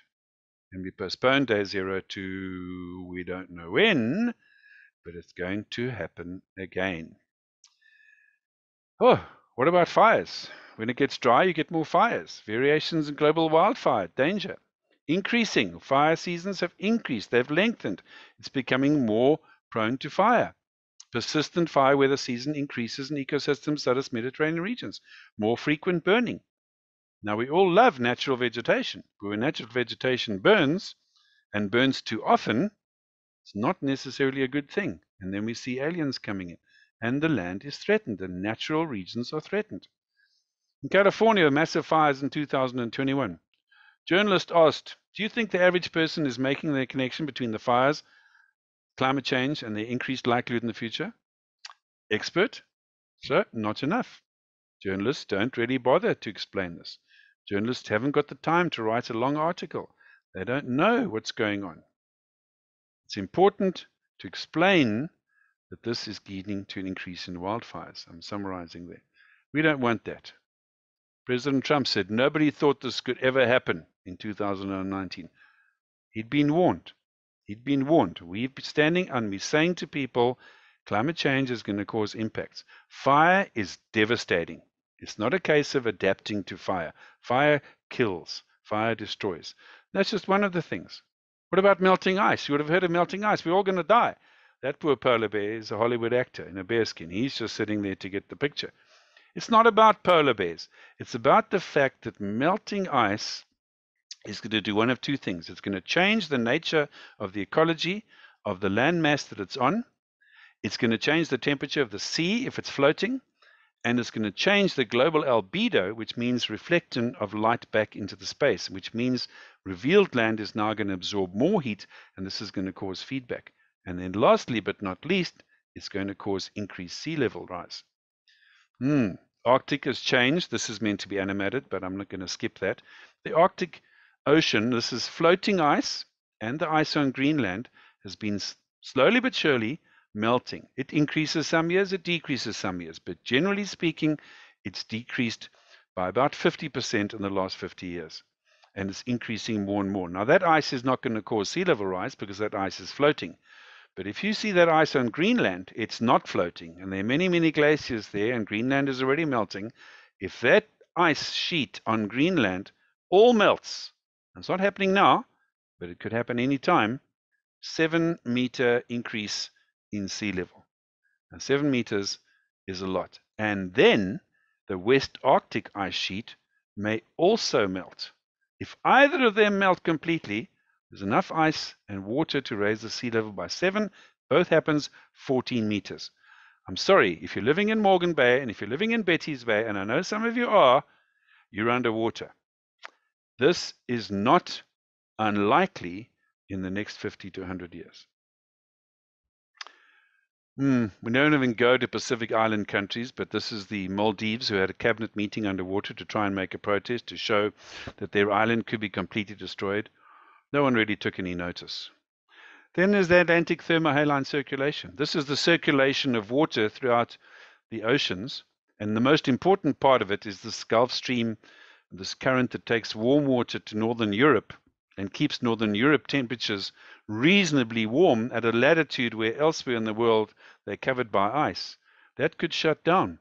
And we postponed day zero to we don't know when, but it's going to happen again. Oh, what about fires? When it gets dry, you get more fires. Variations in global wildfire danger. Increasing. Fire seasons have increased. They've lengthened. It's becoming more prone to fire. Persistent fire weather season increases in ecosystems such as Mediterranean regions. More frequent burning. Now, we all love natural vegetation, but when natural vegetation burns, and burns too often, it's not necessarily a good thing. And then we see aliens coming in, and the land is threatened, and natural regions are threatened. In California, massive fires in 2021. Journalist asked, do you think the average person is making the connection between the fires, climate change, and their increased likelihood in the future? Expert? So, not enough. Journalists don't really bother to explain this. Journalists haven't got the time to write a long article. They don't know what's going on. It's important to explain that this is leading to an increase in wildfires. I'm summarizing there. We don't want that. President Trump said nobody thought this could ever happen in 2019. He'd been warned. He'd been warned. We've been standing and we're saying to people, climate change is going to cause impacts. Fire is devastating. It's not a case of adapting to fire. Fire kills. Fire destroys. That's just one of the things. What about melting ice? You would have heard of melting ice. We're all going to die. That poor polar bear is a Hollywood actor in a bearskin. He's just sitting there to get the picture. It's not about polar bears. It's about the fact that melting ice is going to do one of two things. It's going to change the nature of the ecology of the landmass that it's on. It's going to change the temperature of the sea if it's floating, and it's going to change the global albedo, which means reflection of light back into the space, which means revealed land is now going to absorb more heat, and this is going to cause feedback. And then lastly, but not least, it's going to cause increased sea level rise. Arctic has changed. This is meant to be animated, but I'm not going to skip that. The Arctic Ocean, this is floating ice, and the ice on Greenland has been slowly but surely melting. It increases some years, it decreases some years, but generally speaking, it's decreased by about 50% in the last 50 years, and it's increasing more and more. Now, that ice is not going to cause sea level rise because that ice is floating. But if you see that ice on Greenland, it's not floating, and there are many, many glaciers there, and Greenland is already melting. If that ice sheet on Greenland all melts, and it's not happening now, but it could happen any time, 7 meter increase in sea level. And 7 meters is a lot. And then the West Arctic ice sheet may also melt. If either of them melt completely, there's enough ice and water to raise the sea level by 7. Both happens 14 meters. I'm sorry, if you're living in Morgan Bay and if you're living in Betty's Bay, and I know some of you are, you're underwater. This is not unlikely in the next 50 to 100 years. We don't even go to Pacific Island countries, but this is the Maldives, who had a cabinet meeting underwater to try and make a protest to show that their island could be completely destroyed. No one really took any notice. Then there's the Atlantic thermohaline circulation. This is the circulation of water throughout the oceans. And the most important part of it is this Gulf Stream, this current that takes warm water to Northern Europe and keeps Northern Europe temperatures reasonably warm at a latitude where elsewhere in the world they're covered by ice. That could shut down.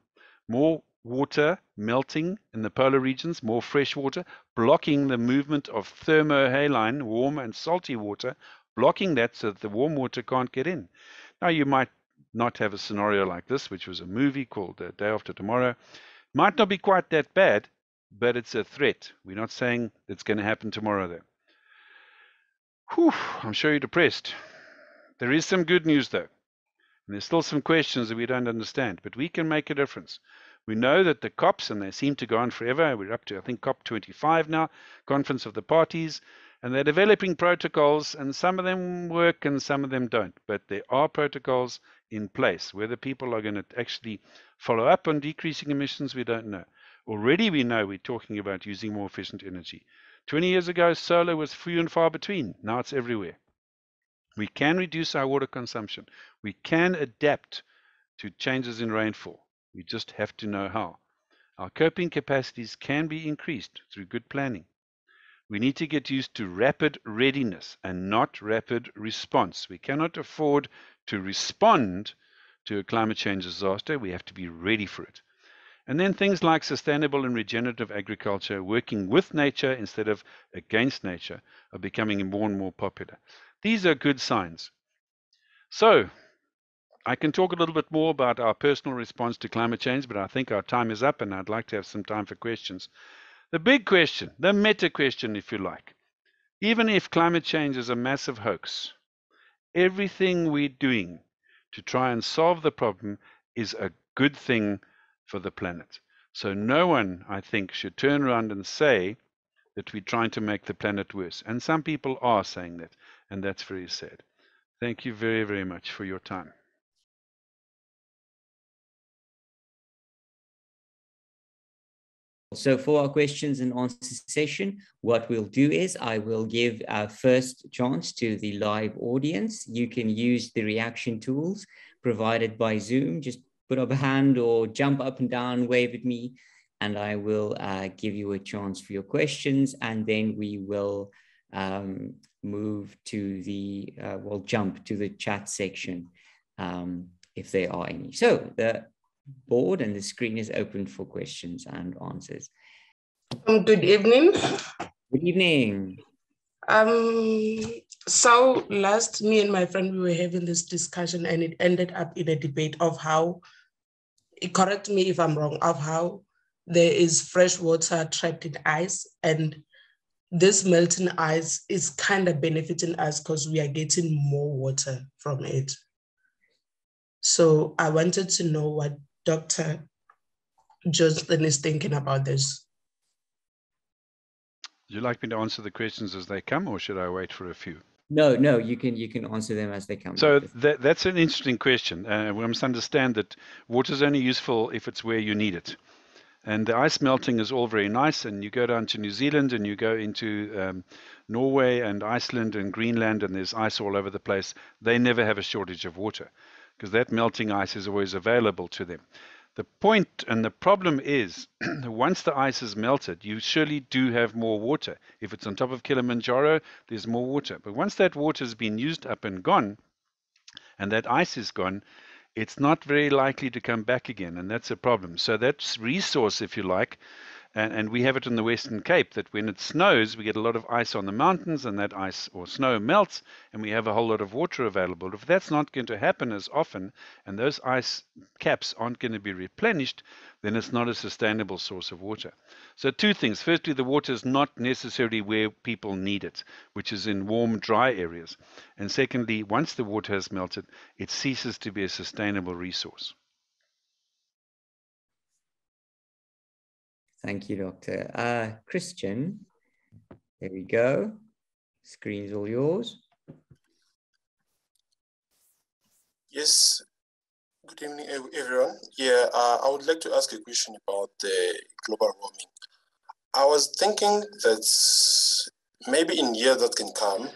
More water melting in the polar regions, more fresh water, blocking the movement of thermohaline, warm and salty water, blocking that so that the warm water can't get in. Now, you might not have a scenario like this, which was a movie called The Day After Tomorrow. Might not be quite that bad, but it's a threat. We're not saying it's going to happen tomorrow, though. Whew, I'm sure you're depressed. There is some good news, though. And there's still some questions that we don't understand, but we can make a difference. We know that the COPs, and they seem to go on forever, we're up to, I think, COP 25 now, Conference of the Parties, and they're developing protocols, and some of them work and some of them don't. But there are protocols in place. Whether people are going to actually follow up on decreasing emissions, we don't know. Already we know we're talking about using more efficient energy. 20 years ago, solar was few and far between. Now it's everywhere. We can reduce our water consumption. We can adapt to changes in rainfall. We just have to know how. Our coping capacities can be increased through good planning. We need to get used to rapid readiness and not rapid response. We cannot afford to respond to a climate change disaster. We have to be ready for it. And then things like sustainable and regenerative agriculture, working with nature instead of against nature, are becoming more and more popular. These are good signs. So, I can talk a little bit more about our personal response to climate change, but I think our time is up and I'd like to have some time for questions. The big question, the meta question, if you like. Even if climate change is a massive hoax, everything we're doing to try and solve the problem is a good thing for the planet. So no one, I think, should turn around and say that we're trying to make the planet worse. And some people are saying that, and that's very sad. Thank you very, very much for your time. So for our questions and answers session, what we'll do is I will give our first chance to the live audience. You can use the reaction tools provided by Zoom. Just put up a hand or jump up and down, wave at me, and I will give you a chance for your questions. And then we will move to the, we'll jump to the chat section if there are any. So the board and the screen is open for questions and answers. Good evening. Good evening. So last, me and my friend, we were having this discussion and it ended up in a debate of how, correct me if I'm wrong, of how there is fresh water trapped in ice, and this melting ice is kind of benefiting us because we are getting more water from it. So I wanted to know what Dr. Johnston is thinking about this. Would you like me to answer the questions as they come, or should I wait for a few? No, you can answer them as they come. So that's an interesting question. We must understand that water is only useful if it's where you need it. And the ice melting is all very nice, and you go down to New Zealand and you go into Norway and Iceland and Greenland, and there's ice all over the place. They never have a shortage of water. because that melting ice is always available to them. The point and the problem is once the ice is melted, you surely do have more water. If it's on top of Kilimanjaro, there's more water. But once that water has been used up and gone, and that ice is gone, it's not very likely to come back again, and that's a problem. So that's resource, if you like, and we have it in the Western Cape that when it snows, we get a lot of ice on the mountains, and that ice or snow melts, and we have a whole lot of water available. If that's not going to happen as often, and those ice caps aren't going to be replenished, then it's not a sustainable source of water. So two things. Firstly, the water is not necessarily where people need it, which is in warm, dry areas. And secondly, once the water has melted, it ceases to be a sustainable resource. Thank you, Doctor. Christian, there we go. Screen's all yours. Yes. Good evening, everyone. Yeah, I would like to ask a question about the global warming. I was thinking that maybe in years that can come,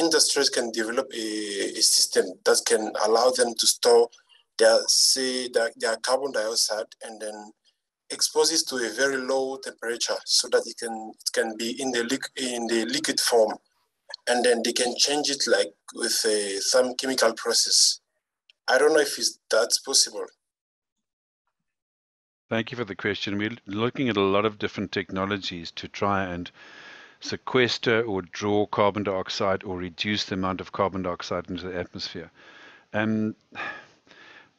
industries can develop a system that can allow them to store their, say, their carbon dioxide and then exposes to a very low temperature so that it can be in the liquid form, and then they can change it like with some chemical process. I don't know if that's possible. Thank you for the question. We're looking at a lot of different technologies to try and sequester or draw carbon dioxide or reduce the amount of carbon dioxide into the atmosphere.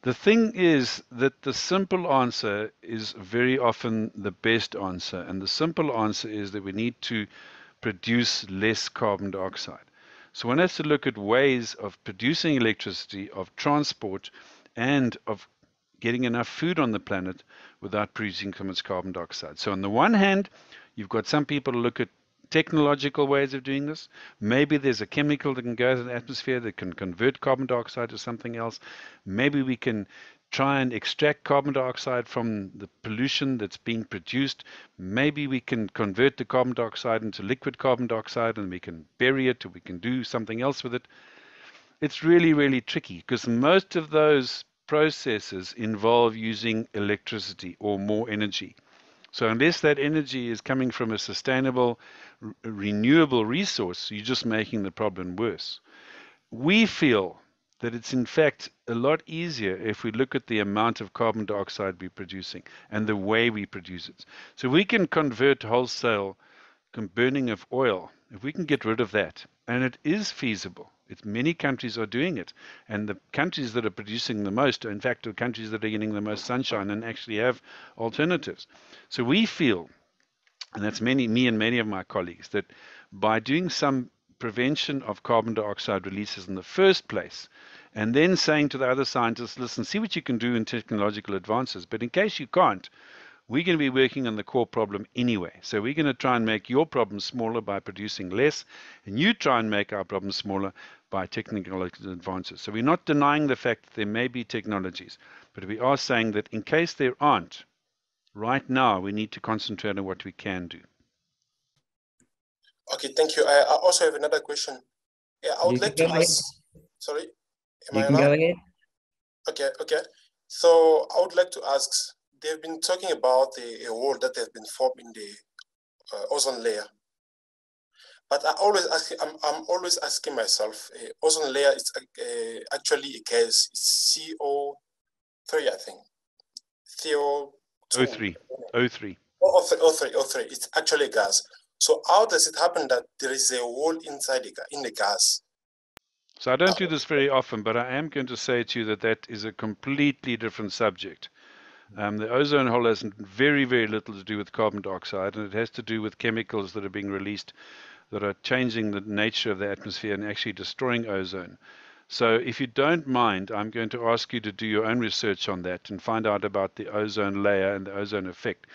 The thing is that the simple answer is very often the best answer. And the simple answer is that we need to produce less carbon dioxide. So one has to look at ways of producing electricity, of transport, and of getting enough food on the planet without producing so much carbon dioxide. So on the one hand, you've got some people who look at technological ways of doing this. Maybe there's a chemical that can go into the atmosphere that can convert carbon dioxide to something else. Maybe we can try and extract carbon dioxide from the pollution that's being produced. Maybe we can convert the carbon dioxide into liquid carbon dioxide, and we can bury it, or we can do something else with it. It's really, really tricky because most of those processes involve using electricity or more energy. So unless that energy is coming from a sustainable, renewable resource, you're just making the problem worse. We feel that it's in fact a lot easier if we look at the amount of carbon dioxide we're producing and the way we produce it. So we can convert wholesale burning of oil. If we can get rid of that, and it is feasible. Many countries are doing it, and the countries that are producing the most, in fact, are countries that are getting the most sunshine and actually have alternatives. So we feel, and that's me and many of my colleagues, that by doing some prevention of carbon dioxide releases in the first place, and then saying to the other scientists, listen, see what you can do in technological advances, but in case you can't, we're going to be working on the core problem anyway. So we're going to try and make your problem smaller by producing less, and you try and make our problem smaller by technological advances. So we're not denying the fact that there may be technologies, but we are saying that in case there aren't, right now we need to concentrate on what we can do. Okay, thank you. I also have another question. Yeah, I would like to ask. Sorry, am I allowed? Okay. So I would like to ask. They've been talking about a hole that has been formed in the ozone layer. But I'm always asking myself, ozone layer is actually a gas. It's CO3, I think. O3. It's actually a gas. So how does it happen that there is a hole inside in the gas? So I don't do this very often, but I am going to say to you that is a completely different subject. The ozone hole has very, very little to do with carbon dioxide, and it has to do with chemicals that are being released that are changing the nature of the atmosphere and actually destroying ozone. So if you don't mind, I'm going to ask you to do your own research on that and find out about the ozone layer and the ozone effect,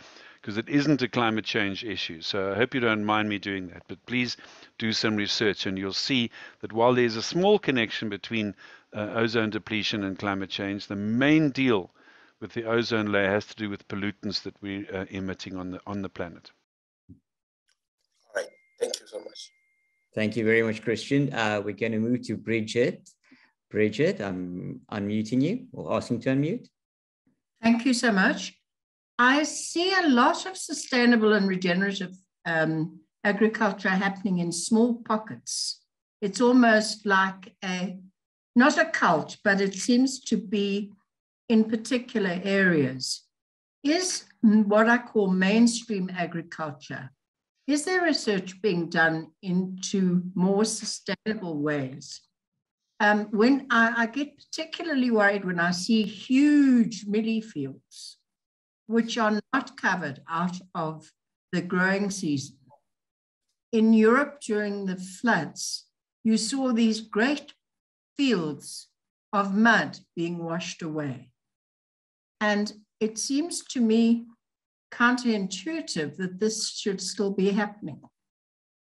because it isn't a climate change issue. So I hope you don't mind me doing that, but please do some research, and you'll see that while there's a small connection between ozone depletion and climate change, the main deal with the ozone layer has to do with pollutants that we are emitting on the planet. All right, thank you so much. Thank you very much, Christian. We're going to move to Bridget. Bridget, I'm unmuting you or asking to unmute. Thank you so much. I see a lot of sustainable and regenerative agriculture happening in small pockets. It's almost like a, not a cult, but it seems to be in particular areas. Is what I call mainstream agriculture, is there research being done into more sustainable ways? When I get particularly worried when I see huge millie fields, which are not covered out of the growing season. In Europe during the floods, you saw these great fields of mud being washed away. And it seems to me counterintuitive that this should still be happening.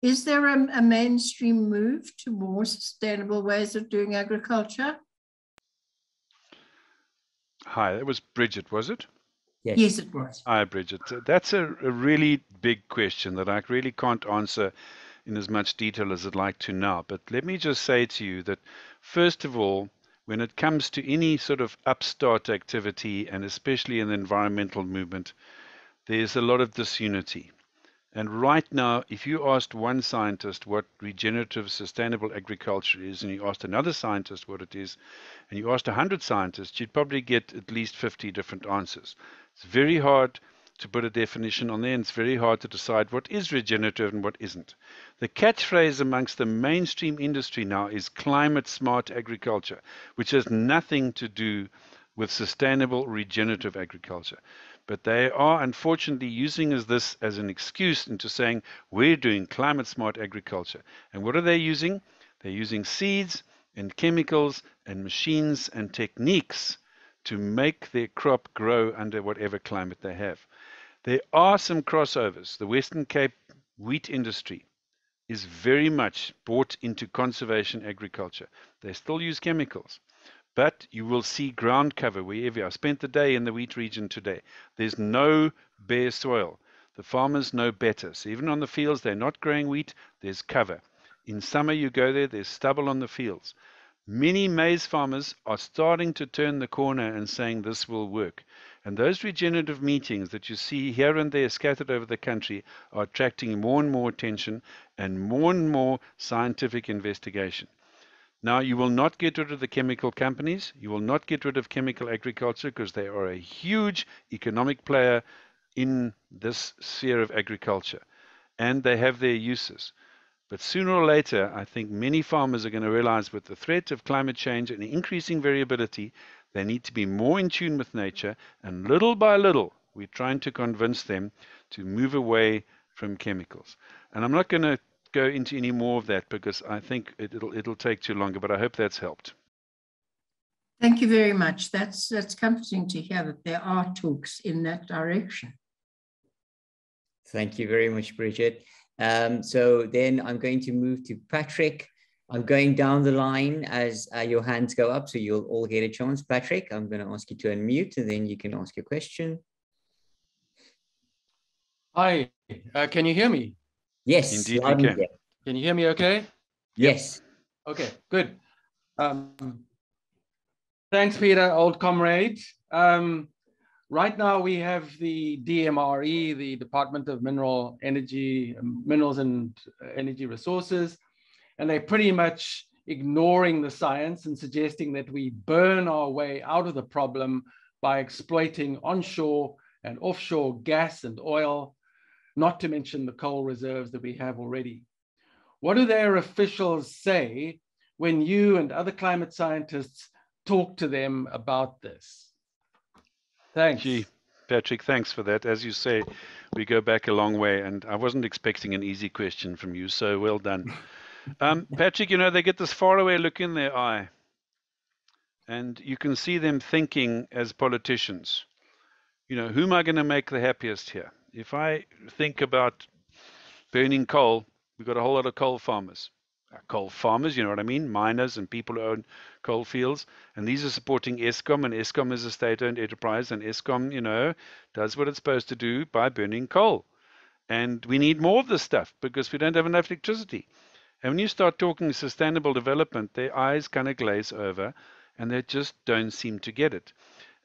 Is there a mainstream move to more sustainable ways of doing agriculture? Hi, that was Bridget, was it? Yes, yes it was. Hi, Bridget. That's a really big question that I really can't answer in as much detail as I'd like to now. But let me just say to you that, first of all, when it comes to any sort of upstart activity, and especially in the environmental movement, there's a lot of disunity. And right now, if you asked one scientist what regenerative sustainable agriculture is, and you asked another scientist what it is, and you asked 100 scientists, you'd probably get at least 50 different answers. It's very hard to put a definition on there, and it's very hard to decide what is regenerative and what isn't. The catchphrase amongst the mainstream industry now is climate smart agriculture, which has nothing to do with sustainable regenerative agriculture. But they are unfortunately using this as an excuse into saying, we're doing climate smart agriculture. And what are they using? They're using seeds and chemicals and machines and techniques to make their crop grow under whatever climate they have. There are some crossovers. The Western Cape wheat industry is very much bought into conservation agriculture. They still use chemicals. But you will see ground cover wherever. I spent the day in the wheat region today. There's no bare soil. The farmers know better. So even on the fields, they're not growing wheat, there's cover. In summer, you go there, there's stubble on the fields. Many maize farmers are starting to turn the corner and saying this will work. And those regenerative meetings that you see here and there scattered over the country are attracting more and more attention and more scientific investigation. Now, you will not get rid of the chemical companies. You will not get rid of chemical agriculture because they are a huge economic player in this sphere of agriculture. And they have their uses. But sooner or later, I think many farmers are going to realize with the threat of climate change and increasing variability, they need to be more in tune with nature. And little by little, we're trying to convince them to move away from chemicals. And I'm not going to go into any more of that because I think it'll take too long, but I hope that's helped. Thank you very much. That's comforting to hear that there are talks in that direction. Thank you very much, Bridget. So then I'm going to move to Patrick. I'm going down the line as your hands go up, so you'll all get a chance. Patrick, I'm going to ask you to unmute and then you can ask your question. Hi, can you hear me? Yes, indeed, I can. Can you hear me okay? Yes. Okay, good. Thanks, Peter, old comrade. Right now we have the DMRE, the Department of Minerals and Energy Resources, and they're pretty much ignoring the science and suggesting that we burn our way out of the problem by exploiting onshore and offshore gas and oil, not to mention the coal reserves that we have already. What do their officials say when you and other climate scientists talk to them about this? Thanks. Gee, Patrick, thanks for that. As you say, we go back a long way, and I wasn't expecting an easy question from you, so well done. Patrick, you know, they get this faraway look in their eye, and you can see them thinking as politicians, you know, who am I going to make the happiest here? If I think about burning coal, we've got a whole lot of coal farmers. Coal farmers, you know what I mean? Miners and people who own coal fields. And these are supporting Eskom, and Eskom is a state-owned enterprise, and Eskom, you know, does what it's supposed to do by burning coal. And we need more of this stuff because we don't have enough electricity. And when you start talking sustainable development, their eyes kind of glaze over and they just don't seem to get it.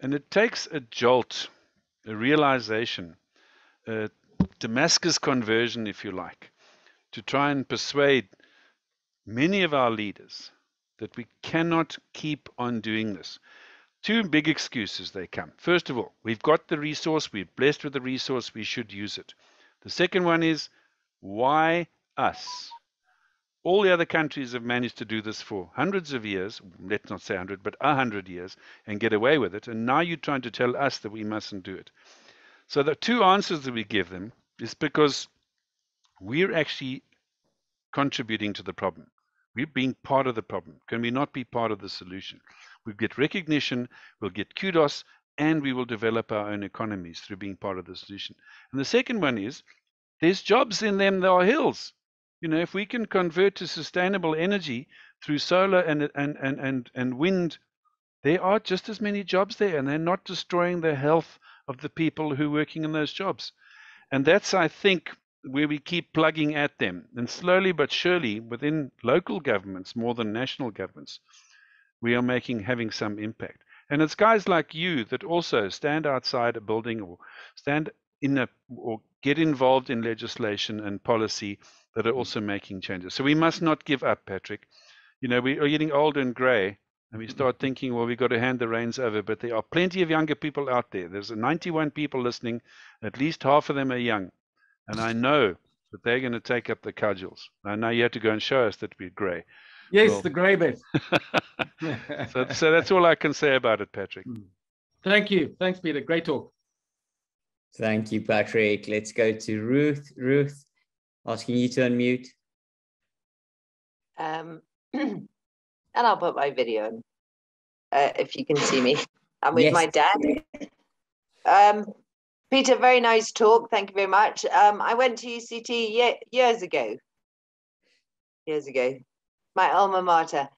And it takes a jolt, a realization, a Damascus conversion, if you like, to try and persuade many of our leaders that we cannot keep on doing this. Two big excuses they come. First of all, we've got the resource, we're blessed with the resource, we should use it. The second one is, why us? All the other countries have managed to do this for hundreds of years, let's not say 100, but 100 years, and get away with it. And now you're trying to tell us that we mustn't do it. So the two answers that we give them is because we're actually contributing to the problem. We're being part of the problem. Can we not be part of the solution? We'll get recognition, we'll get kudos, and we will develop our own economies through being part of the solution. And the second one is, there's jobs in them, there are hills. You know, if we can convert to sustainable energy through solar and wind, there are just as many jobs there, and they're not destroying the health of the people who are working in those jobs. And that's, I think, where we keep plugging at them. And slowly but surely, within local governments, more than national governments, we are having some impact. And it's guys like you that also stand outside a building or stand in or get involved in legislation and policy that are also making changes. So we must not give up, Patrick. You know, we are getting old and gray, and we start thinking, well, we've got to hand the reins over, but there are plenty of younger people out there. There's 91 people listening, at least half of them are young. And I know that they're going to take up the cudgels. I know you had to go and show us that we're gray. Yes, well, the grey bit. so that's all I can say about it, Patrick. Thank you. Thanks, Peter. Great talk. Thank you, Patrick. Let's go to Ruth. Ruth, asking you to unmute. And I'll put my video on, if you can see me. I'm with my dad. Peter, very nice talk. Thank you very much. I went to UCT years ago. My alma mater.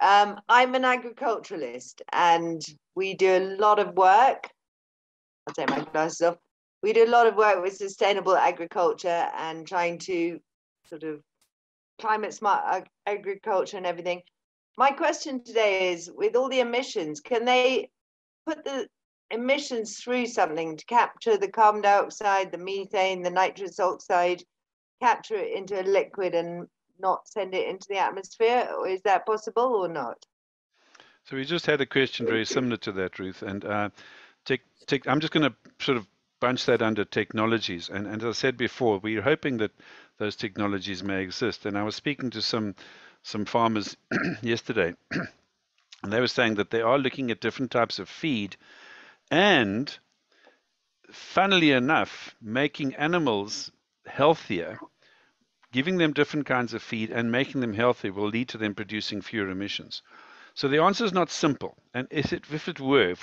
I'm an agriculturalist and we do a lot of work. I'll take my glasses off. We do a lot of work with sustainable agriculture and trying to sort of climate smart agriculture and everything. My question today is, with all the emissions, can they put the emissions through something to capture the carbon dioxide, the methane, the nitrous oxide, capture it into a liquid and not send it into the atmosphere? Or is that possible or not? So we just had a question very similar to that, Ruth, and I'm just going to sort of bunch that under technologies, and as I said before, we're hoping that those technologies may exist. And I was speaking to some farmers yesterday, and they were saying that they are looking at different types of feed and, funnily enough, making animals healthier. Giving them different kinds of feed and making them healthy will lead to them producing fewer emissions. So the answer is not simple. And if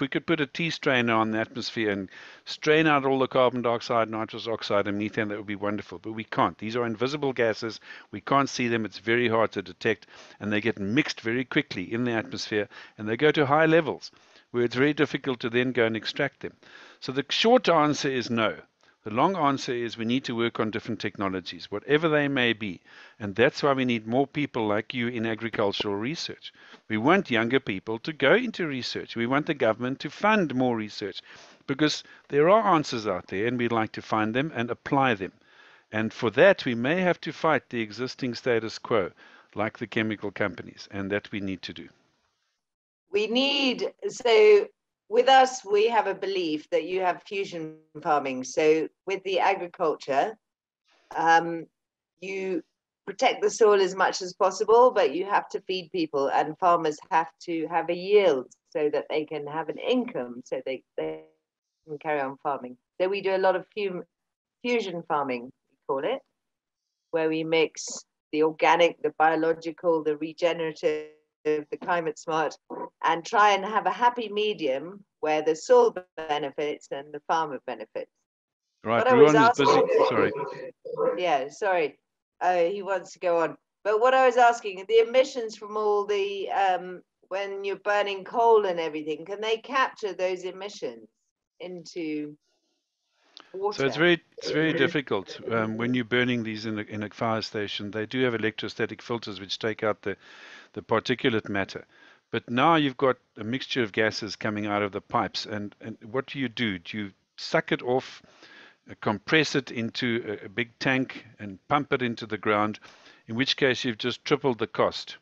we could put a tea strainer on the atmosphere and strain out all the carbon dioxide, nitrous oxide, and methane, that would be wonderful. But we can't. These are invisible gases. We can't see them. It's very hard to detect. And they get mixed very quickly in the atmosphere. And they go to high levels where it's very difficult to then go and extract them. So the short answer is no. The long answer is we need to work on different technologies, whatever they may be. And that's why we need more people like you in agricultural research. We want younger people to go into research. We want the government to fund more research because there are answers out there and we'd like to find them and apply them. And for that, we may have to fight the existing status quo, like the chemical companies, and that we need to do. With us, we have a belief that you have fusion farming. So with the agriculture, you protect the soil as much as possible, but you have to feed people, and farmers have to have a yield so that they can have an income, so they can carry on farming. So we do a lot of fusion farming, we call it, where we mix the organic, the biological, the regenerative, the climate smart, and try and have a happy medium where the soil benefits and the farmer benefits. Right, Ruan is busy. Sorry. Yeah, sorry. He wants to go on. But what I was asking, the emissions from all the, when you're burning coal and everything, can they capture those emissions into water. So it's very difficult when you're burning these in a fire station. They do have electrostatic filters which take out the particulate matter. But now you've got a mixture of gases coming out of the pipes, and what do you do? Do you suck it off, compress it into a big tank and pump it into the ground, in which case you've just tripled the cost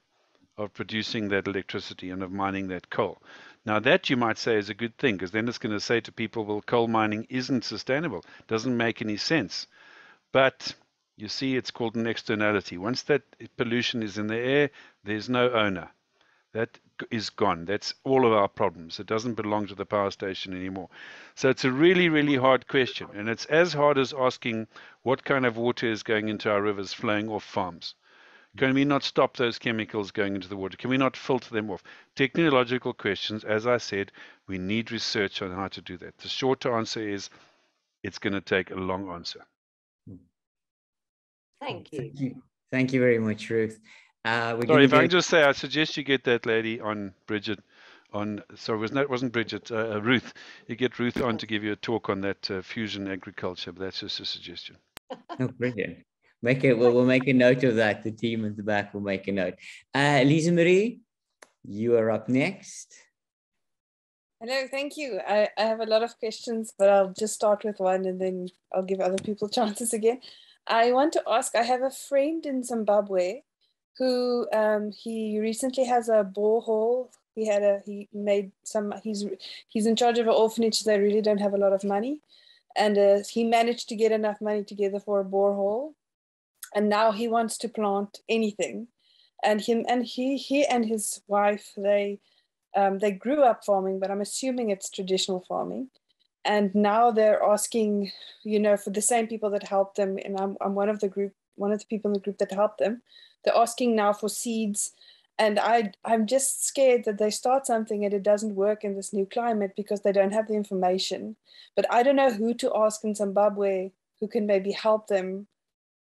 of producing that electricity and of mining that coal? Now that you might say is a good thing, because then it's going to say to people, well, coal mining isn't sustainable, doesn't make any sense. But you see, it's called an externality. Once that pollution is in the air, there's no owner. That is gone. That's all of our problems. It doesn't belong to the power station anymore. So it's a really, really hard question. And it's as hard as asking what kind of water is going into our rivers flowing off farms. Can we not stop those chemicals going into the water? Can we not filter them off? Technological questions, as I said, we need research on how to do that. The short answer is it's going to take a long answer. Thank you. Thank you, very much, Ruth. Sorry, if I can just say, I suggest you get that lady on, Bridget, on, sorry, it wasn't Bridget, Ruth. You get Ruth on to give you a talk on that fusion agriculture, but that's just a suggestion. Oh, brilliant. Make it, we'll make a note of that. The team at the back will make a note. Lisa Marie, you are up next. Hello, thank you. I have a lot of questions, but I'll just start with one and then I'll give other people chances again. I want to ask, I have a friend in Zimbabwe who he recently has a borehole. He's in charge of an orphanage. They really don't have a lot of money, and he managed to get enough money together for a borehole, and now he wants to plant anything. And he and his wife, they grew up farming, but I'm assuming it's traditional farming. And now they're asking, you know, for the same people that helped them, and I'm one of the people in the group that helped them. They're asking now for seeds, and I'm just scared that they start something and it doesn't work in this new climate because they don't have the information. But I don't know who to ask in Zimbabwe who can maybe help them.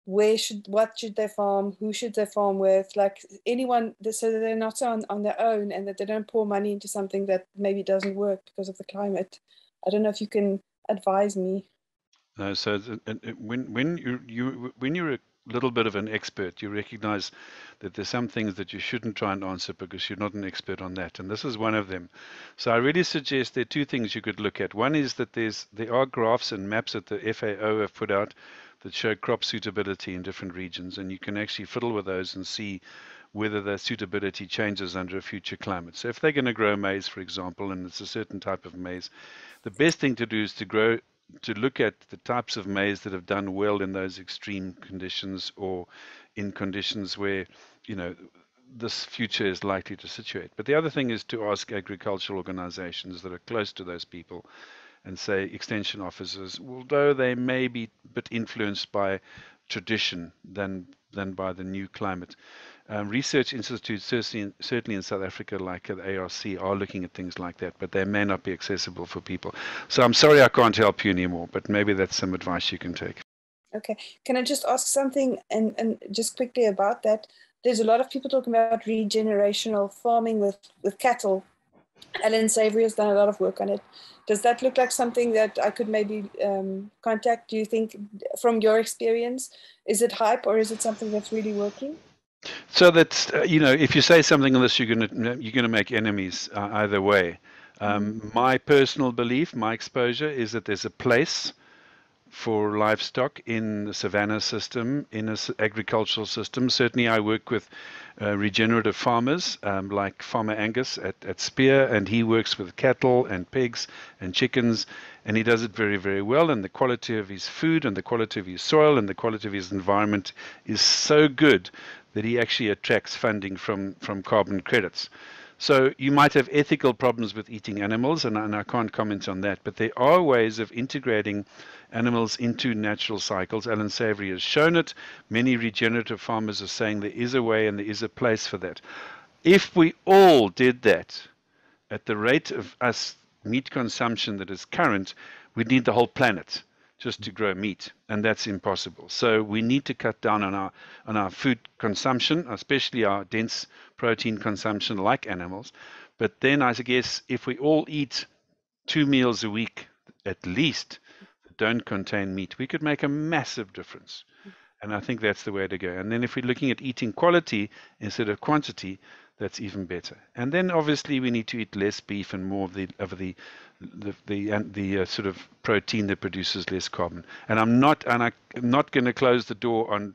What should they farm? Who should they farm with? Like anyone, so that they're not on their own and that they don't pour money into something that maybe doesn't work because of the climate. I don't know if you can advise me. No, so when you're little bit of an expert, you recognize that there's some things that you shouldn't try and answer because you're not an expert on that, and this is one of them. So I really suggest there are two things you could look at. One is that there are graphs and maps that the FAO have put out that show crop suitability in different regions, and you can actually fiddle with those and see whether their suitability changes under a future climate. So if they're going to grow maize, for example, and it's a certain type of maize, the best thing to do is to look at the types of maize that have done well in those extreme conditions, or in conditions where, you know, this future is likely to situate. But the other thing is to ask agricultural organizations that are close to those people and say extension officers, although they may be a bit influenced by tradition than by the new climate. Research institutes, certainly in South Africa, like the ARC, are looking at things like that, but they may not be accessible for people. So I'm sorry I can't help you anymore, but maybe that's some advice you can take. Okay. Can I just ask something and just quickly about that? There's a lot of people talking about regenerational farming with cattle. Ellen Savory has done a lot of work on it. Does that look like something that I could maybe contact? Do you think, from your experience, is it hype or is it something that's really working? So that's, you know, if you say something on this, you're going to make enemies either way. My personal belief, my exposure, is that there's a place for livestock in the savanna system, in an agricultural system. Certainly I work with regenerative farmers like Farmer Angus at Spear, and he works with cattle and pigs and chickens, and he does it very, very well. And the quality of his food and the quality of his soil and the quality of his environment is so good that he actually attracts funding from carbon credits. So you might have ethical problems with eating animals, and I can't comment on that, but there are ways of integrating animals into natural cycles. Ellen Savory has shown it. Many regenerative farmers are saying there is a way and there is a place for that. If we all did that at the rate of us meat consumption that is current, we'd need the whole planet just to grow meat, and that's impossible. So we need to cut down on our food consumption, especially our dense protein consumption like animals. But then I guess if we all eat 2 meals a week at least, the that don't contain meat, we could make a massive difference. And I think that's the way to go. And then if we're looking at eating quality instead of quantity, that's even better. And then obviously we need to eat less beef and more of the sort of protein that produces less carbon. And I'm not going to close the door on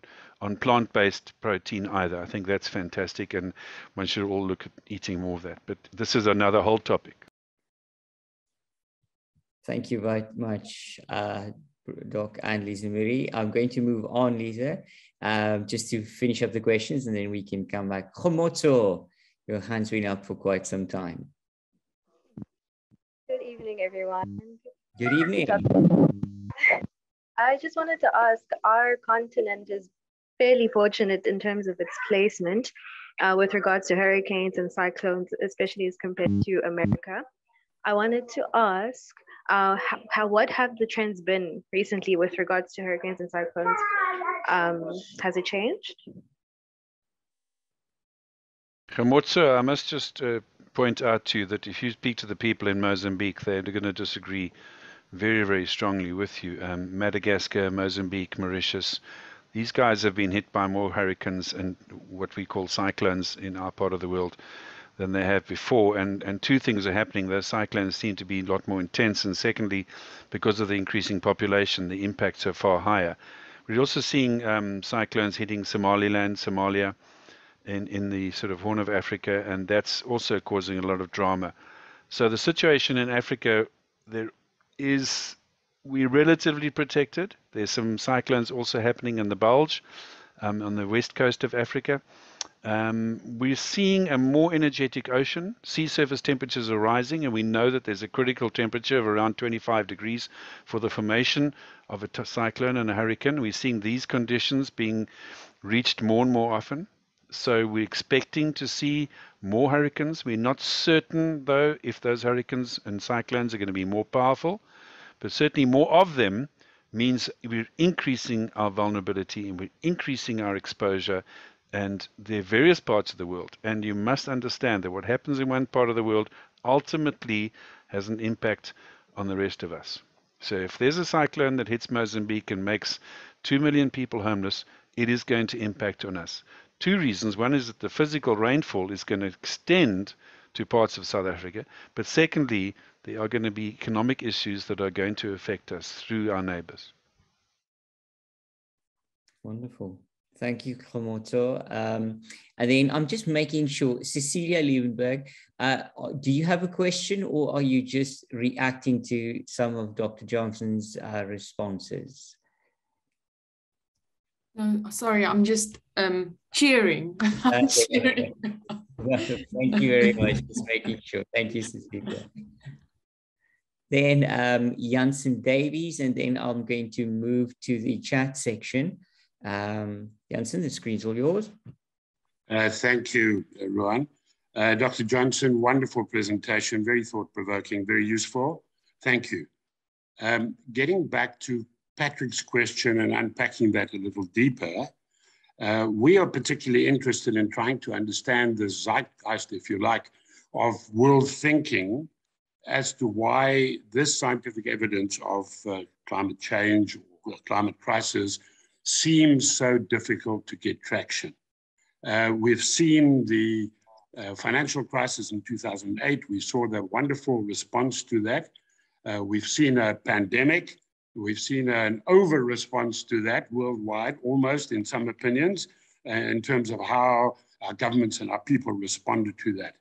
plant-based protein either. I think that's fantastic, and one should all look at eating more of that. But this is another whole topic. Thank you very much, Doc and Lisa Marie. I'm going to move on, Lisa, just to finish up the questions, and then we can come back. Komoto, your hand's been up for quite some time. Good evening, everyone. Good evening. I just wanted to ask, our continent is fairly fortunate in terms of its placement with regards to hurricanes and cyclones, especially as compared to America. I wanted to ask, what have the trends been recently with regards to hurricanes and cyclones? Has it changed? Khamotso, I must just point out to you that if you speak to the people in Mozambique, they're going to disagree very, very strongly with you. Madagascar, Mozambique, Mauritius, these guys have been hit by more hurricanes and what we call cyclones in our part of the world than they have before, and two things are happening. Those cyclones seem to be a lot more intense, and secondly, because of the increasing population, the impacts are far higher. We're also seeing cyclones hitting Somaliland, Somalia, in the sort of Horn of Africa, and that's also causing a lot of drama. So the situation in Africa, we're relatively protected. There's some cyclones also happening in the Bulge, on the west coast of Africa. We're seeing a more energetic ocean. Sea surface temperatures are rising, and we know that there's a critical temperature of around 25 degrees for the formation of a cyclone and a hurricane. We're seeing these conditions being reached more and more often. So we're expecting to see more hurricanes. We're not certain, though, if those hurricanes and cyclones are going to be more powerful, but certainly more of them means we're increasing our vulnerability and we're increasing our exposure. And there are various parts of the world, and you must understand that what happens in one part of the world ultimately has an impact on the rest of us. So if there's a cyclone that hits Mozambique and makes 2 million people homeless, it is going to impact on us. Two reasons. One is that the physical rainfall is going to extend to parts of South Africa, but secondly, there are going to be economic issues that are going to affect us through our neighbors. Wonderful. Thank you, Komoto. And then I'm just making sure, Cecilia Liebenberg, do you have a question, or are you just reacting to some of Dr. Johnson's responses? No, sorry, I'm just cheering. I'm cheering. Thank you very much, just making sure. Thank you, Cecilia. Then Jansen Davies, and then I'm going to move to the chat section. Jansen, the screen's all yours. Thank you, Ruan. Dr. Johnson, wonderful presentation, very thought-provoking, very useful. Thank you. Getting back to Patrick's question and unpacking that a little deeper, we are particularly interested in trying to understand the zeitgeist, if you like, of world thinking as to why this scientific evidence of climate change or climate crisis seems so difficult to get traction. We've seen the financial crisis in 2008. We saw the wonderful response to that. We've seen a pandemic. We've seen an over-response to that worldwide, almost in some opinions, in terms of how our governments and our people responded to that.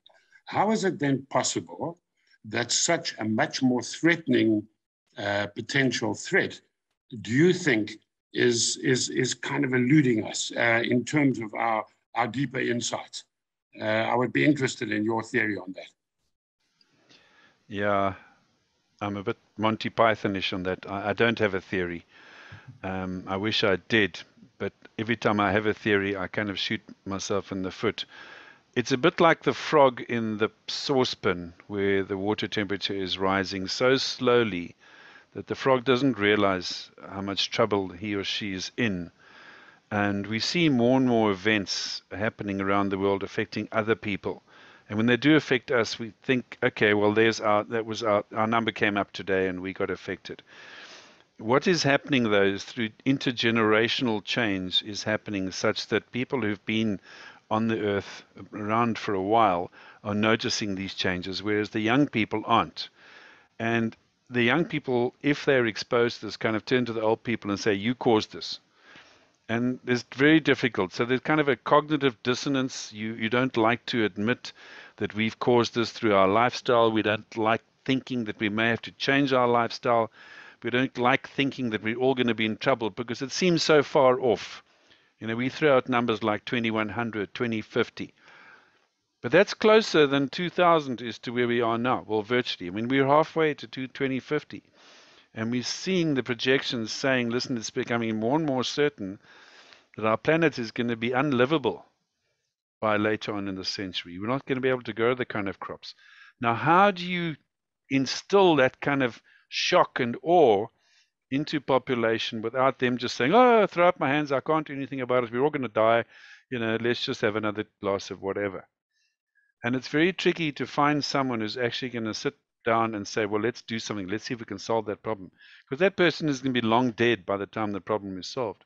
How is it then possible that such a much more threatening potential threat, do you think, is kind of eluding us in terms of our deeper insights? I would be interested in your theory on that. Yeah, I'm a bit Monty Python-ish on that. I don't have a theory. I wish I did, but every time I have a theory, I kind of shoot myself in the foot. It's a bit like the frog in the saucepan where the water temperature is rising so slowly that the frog doesn't realize how much trouble he or she is in. And we see more and more events happening around the world affecting other people. And when they do affect us, we think, okay, well, that was our number came up today and we got affected. What is happening, though, is through intergenerational change is happening such that people who've been on the earth around for a while are noticing these changes, whereas the young people aren't. And the young people, if they're exposed to this, kind of turn to the old people and say, you caused this. And it's very difficult. So there's kind of a cognitive dissonance. You don't like to admit that we've caused this through our lifestyle. We don't like thinking that we may have to change our lifestyle. We don't like thinking that we're all going to be in trouble because it seems so far off. You know, we throw out numbers like 2100, 2050. But that's closer than 2000 is to where we are now. Well, virtually. I mean, we're halfway to 2050. And we're seeing the projections saying, listen, it's becoming more and more certain that our planet is going to be unlivable by later on in the century. We're not going to be able to grow the kind of crops. Now, how do you instill that kind of shock and awe into population without them just saying, oh, throw up my hands, I can't do anything about it, we're all going to die, you know, let's just have another glass of whatever. And it's very tricky to find someone who's actually going to sit down and say, well, let's do something, let's see if we can solve that problem, because that person is going to be long dead by the time the problem is solved.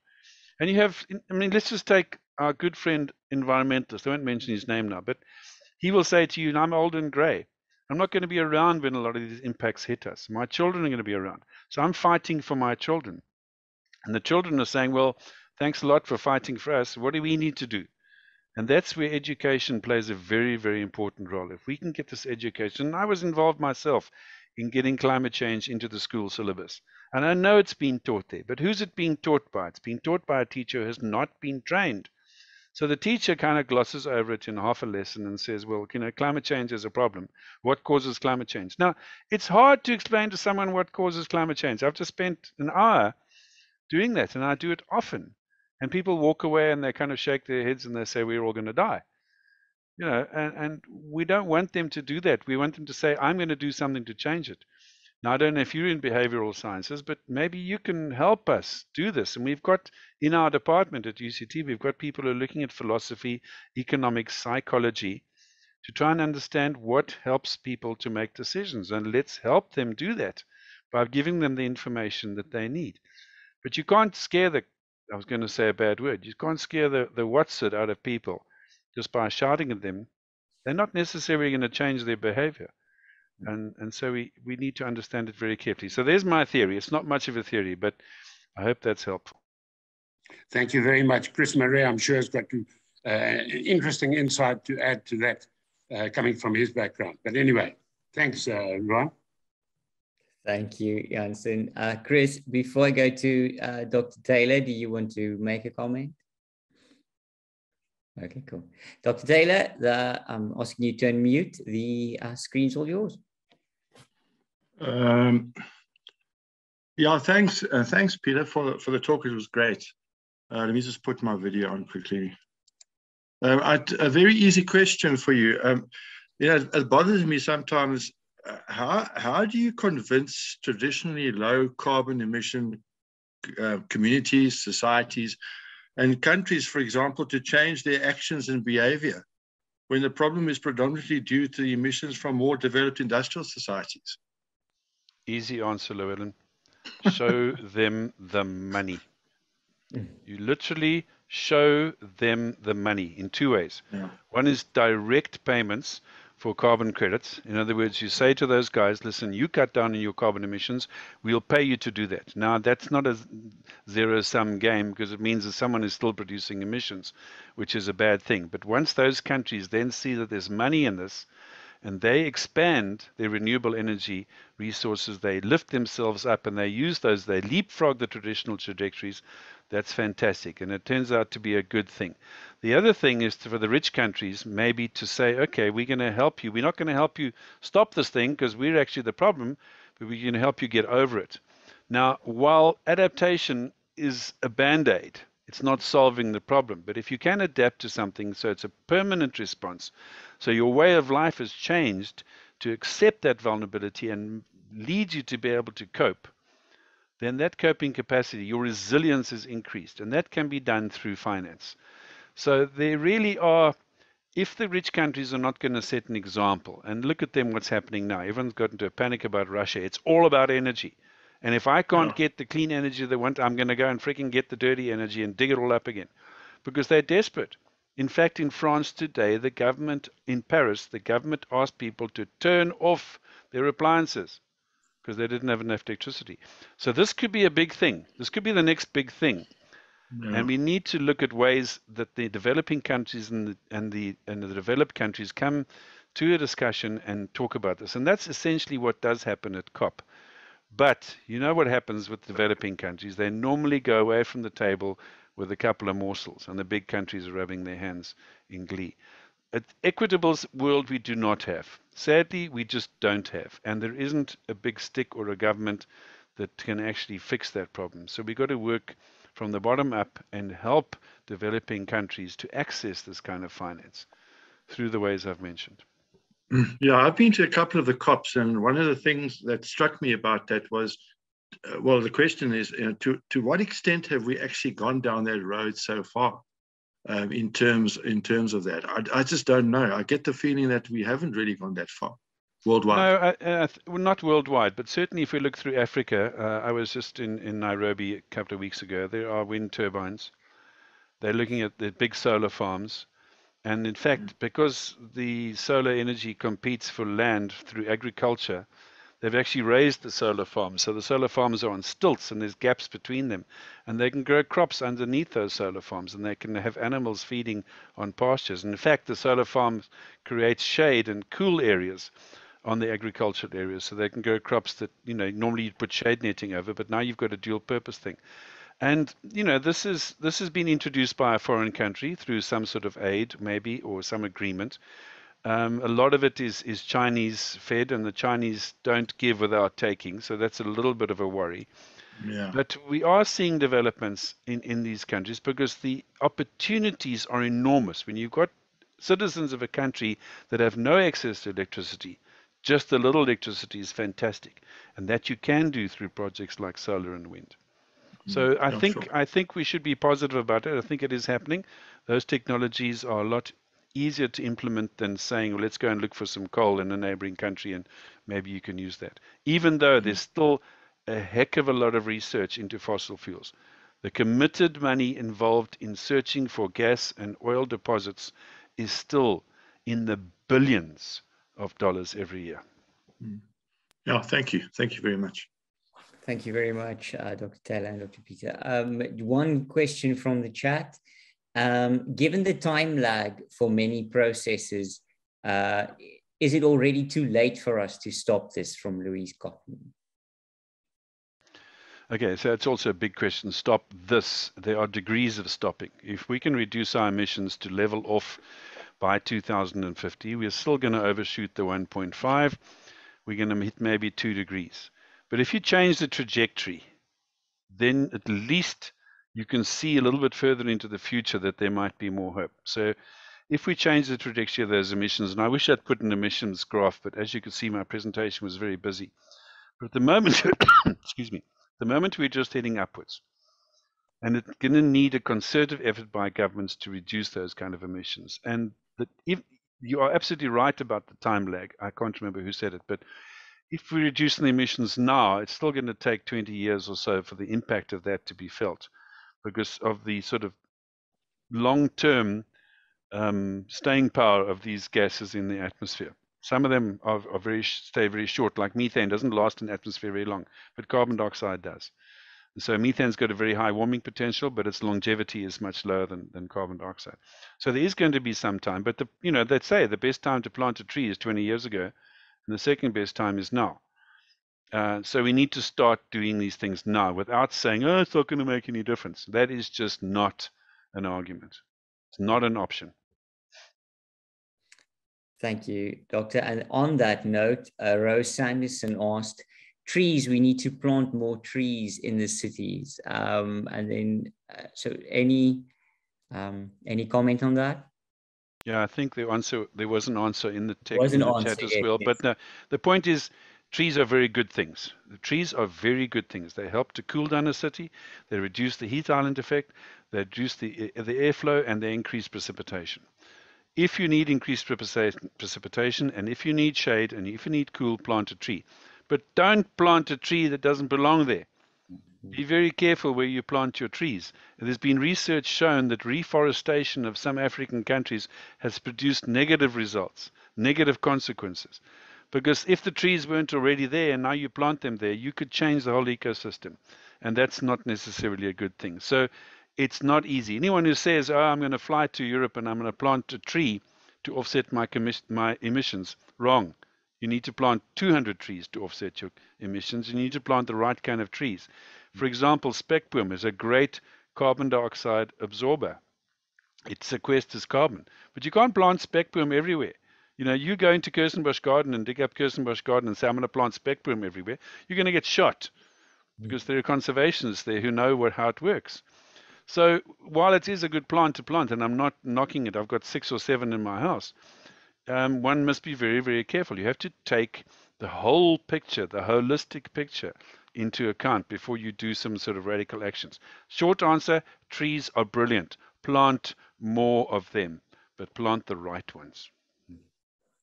And you have, I mean, let's just take our good friend environmentalist, I won't mention his name now, but he will say to you, and I'm old and gray, I'm not going to be around when a lot of these impacts hit us. My children are going to be around. So I'm fighting for my children. And the children are saying, well, thanks a lot for fighting for us. What do we need to do? And that's where education plays a very, very important role. If we can get this education, and I was involved myself in getting climate change into the school syllabus. And I know it's being taught there, but who's it being taught by? It's being taught by a teacher who has not been trained. So the teacher kind of glosses over it in half a lesson and says, well, you know, climate change is a problem. What causes climate change? Now, it's hard to explain to someone what causes climate change. I've just spent an hour doing that, and I do it often. And people walk away and they kind of shake their heads and they say, we're all going to die. You know, and we don't want them to do that. We want them to say, I'm going to do something to change it. Now, I don't know if you're in behavioral sciences, but maybe you can help us do this. And we've got in our department at UCT, we've got people who are looking at philosophy, economics, psychology, to try and understand what helps people to make decisions. And let's help them do that by giving them the information that they need. But you can't scare the, I was going to say a bad word, you can't scare the what's it out of people just by shouting at them. They're not necessarily going to change their behavior. And so we need to understand it very carefully. So there's my theory. It's not much of a theory, but I hope that's helpful. Thank you very much. Chris Murray, I'm sure, has got interesting insight to add to that coming from his background. But anyway, thanks, Ron. Thank you, Janssen. Chris, before I go to Dr. Taylor, do you want to make a comment? Okay, cool. Dr. Taylor, I'm asking you to unmute. The screen's all yours. Yeah, thanks, thanks, Peter, for the talk. It was great. Let me just put my video on quickly. A very easy question for you. You know, it bothers me sometimes. How do you convince traditionally low carbon emission communities, societies, and countries, for example, to change their actions and behavior when the problem is predominantly due to the emissions from more developed industrial societies? Easy answer, Llewellyn. Show them the money. You literally show them the money in two ways. Yeah. One is direct payments for carbon credits. In other words, you say to those guys, listen, you cut down on your carbon emissions, we'll pay you to do that. Now, that's not a zero-sum game because it means that someone is still producing emissions, which is a bad thing. But once those countries then see that there's money in this and they expand their renewable energy resources, they lift themselves up and they use those, they leapfrog the traditional trajectories, that's fantastic. And it turns out to be a good thing. The other thing is for the rich countries, maybe to say, okay, we're going to help you. We're not going to help you stop this thing because we're actually the problem, but we're going to help you get over it. Now, while adaptation is a band-aid, it's not solving the problem. But if you can adapt to something, so it's a permanent response. So your way of life has changed to accept that vulnerability and lead you to be able to cope. Then that coping capacity, your resilience is increased, and that can be done through finance. So there really are, if the rich countries are not going to set an example, and look at them what's happening now. Everyone's got into a panic about Russia. It's all about energy. And if I can't get the clean energy they want, I'm going to go and freaking get the dirty energy and dig it all up again, because they're desperate. In fact, in France today, the government in Paris, the government asked people to turn off their appliances because they didn't have enough electricity. So this could be a big thing. This could be the next big thing. Yeah. And we need to look at ways that the developing countries and the developed countries come to a discussion and talk about this. And that's essentially what does happen at COP. But you know what happens with developing countries? They normally go away from the table with a couple of morsels, and the big countries are rubbing their hands in glee. An equitable world we do not have. Sadly, we just don't have. And there isn't a big stick or a government that can actually fix that problem. So we've got to work from the bottom up and help developing countries to access this kind of finance through the ways I've mentioned. Yeah, I've been to a couple of the COPs, and one of the things that struck me about that was, well, the question is, to what extent have we actually gone down that road so far in terms of that? I just don't know. I get the feeling that we haven't really gone that far worldwide. No, well, not worldwide, but certainly if we look through Africa, I was just in Nairobi a couple of weeks ago. There are wind turbines. They're looking at the big solar farms. And in fact, because the solar energy competes for land through agriculture, they've actually raised the solar farms. So the solar farms are on stilts and there's gaps between them. And they can grow crops underneath those solar farms, and they can have animals feeding on pastures. And in fact, the solar farms create shade and cool areas on the agricultural areas. So they can grow crops that, you know, normally you'd put shade netting over, but now you've got a dual purpose thing. And, you know, this has been introduced by a foreign country through some sort of aid, maybe, or some agreement. A lot of it is Chinese fed, and the Chinese don't give without taking. So that's a little bit of a worry. Yeah. But we are seeing developments in these countries because the opportunities are enormous. When you've got citizens of a country that have no access to electricity, just a little electricity is fantastic. And that you can do through projects like solar and wind. So I think we should be positive about it. I think it is happening. Those technologies are a lot easier to implement than saying, well, let's go and look for some coal in a neighboring country and maybe you can use that. Even though there's still a heck of a lot of research into fossil fuels. The committed money involved in searching for gas and oil deposits is still in the billions of dollars every year. Yeah, thank you. Thank you very much. Thank you very much, Dr. Taylor and Dr. Peter. One question from the chat. Given the time lag for many processes, is it already too late for us to stop this? From Louise Cotton. Okay, so it's also a big question. Stop this. There are degrees of stopping. If we can reduce our emissions to level off by 2050, we're still going to overshoot the 1.5. We're going to hit maybe 2 degrees. But if you change the trajectory, then at least you can see a little bit further into the future that there might be more hope. So if we change the trajectory of those emissions, and I wish I'd put an emissions graph, but as you can see, my presentation was very busy. But at the moment, excuse me, the moment we're just heading upwards. And it's going to need a concerted effort by governments to reduce those kind of emissions. And if you are absolutely right about the time lag. I can't remember who said it, but if we reduce the emissions now, it's still going to take 20 years or so for the impact of that to be felt because of the sort of long-term staying power of these gases in the atmosphere. Some of them stay very short, like methane doesn't last in the atmosphere very long, but carbon dioxide does. And so methane's got a very high warming potential, but its longevity is much lower than carbon dioxide. So there is going to be some time, but you know, they say the best time to plant a tree is 20 years ago. And the second best time is now. So we need to start doing these things now without saying, oh, it's not going to make any difference. That is just not an argument. It's not an option. Thank you, Doctor. And on that note, Rose Sanderson asked, trees, we need to plant more trees in the cities. And then, so any comment on that? Yeah, I think the answer, there was an answer in the text in the chat as well. But no, the point is, trees are very good things. The trees are very good things. They help to cool down a city. They reduce the heat island effect. They reduce the airflow, and they increase precipitation. If you need increased precipitation, and if you need shade, and if you need cool, plant a tree. But don't plant a tree that doesn't belong there. Be very careful where you plant your trees. There's been research shown that reforestation of some African countries has produced negative results, negative consequences. Because if the trees weren't already there and now you plant them there, you could change the whole ecosystem. And that's not necessarily a good thing. So it's not easy. Anyone who says, oh, I'm going to fly to Europe and I'm going to plant a tree to offset my emissions, wrong. You need to plant 200 trees to offset your emissions. You need to plant the right kind of trees. For example, spekboom is a great carbon dioxide absorber. It sequesters carbon. But you can't plant spekboom everywhere. You know, you go into Kirstenbosch Garden and dig up Kirstenbosch Garden and say, I'm going to plant spekboom everywhere. You're going to get shot because there are conservationists there who know how it works. So while it is a good plant to plant, and I'm not knocking it, I've got 6 or 7 in my house, one must be very, very careful. You have to take the whole picture, the holistic picture, into account before you do some sort of radical actions. Short answer, trees are brilliant. Plant more of them, but plant the right ones.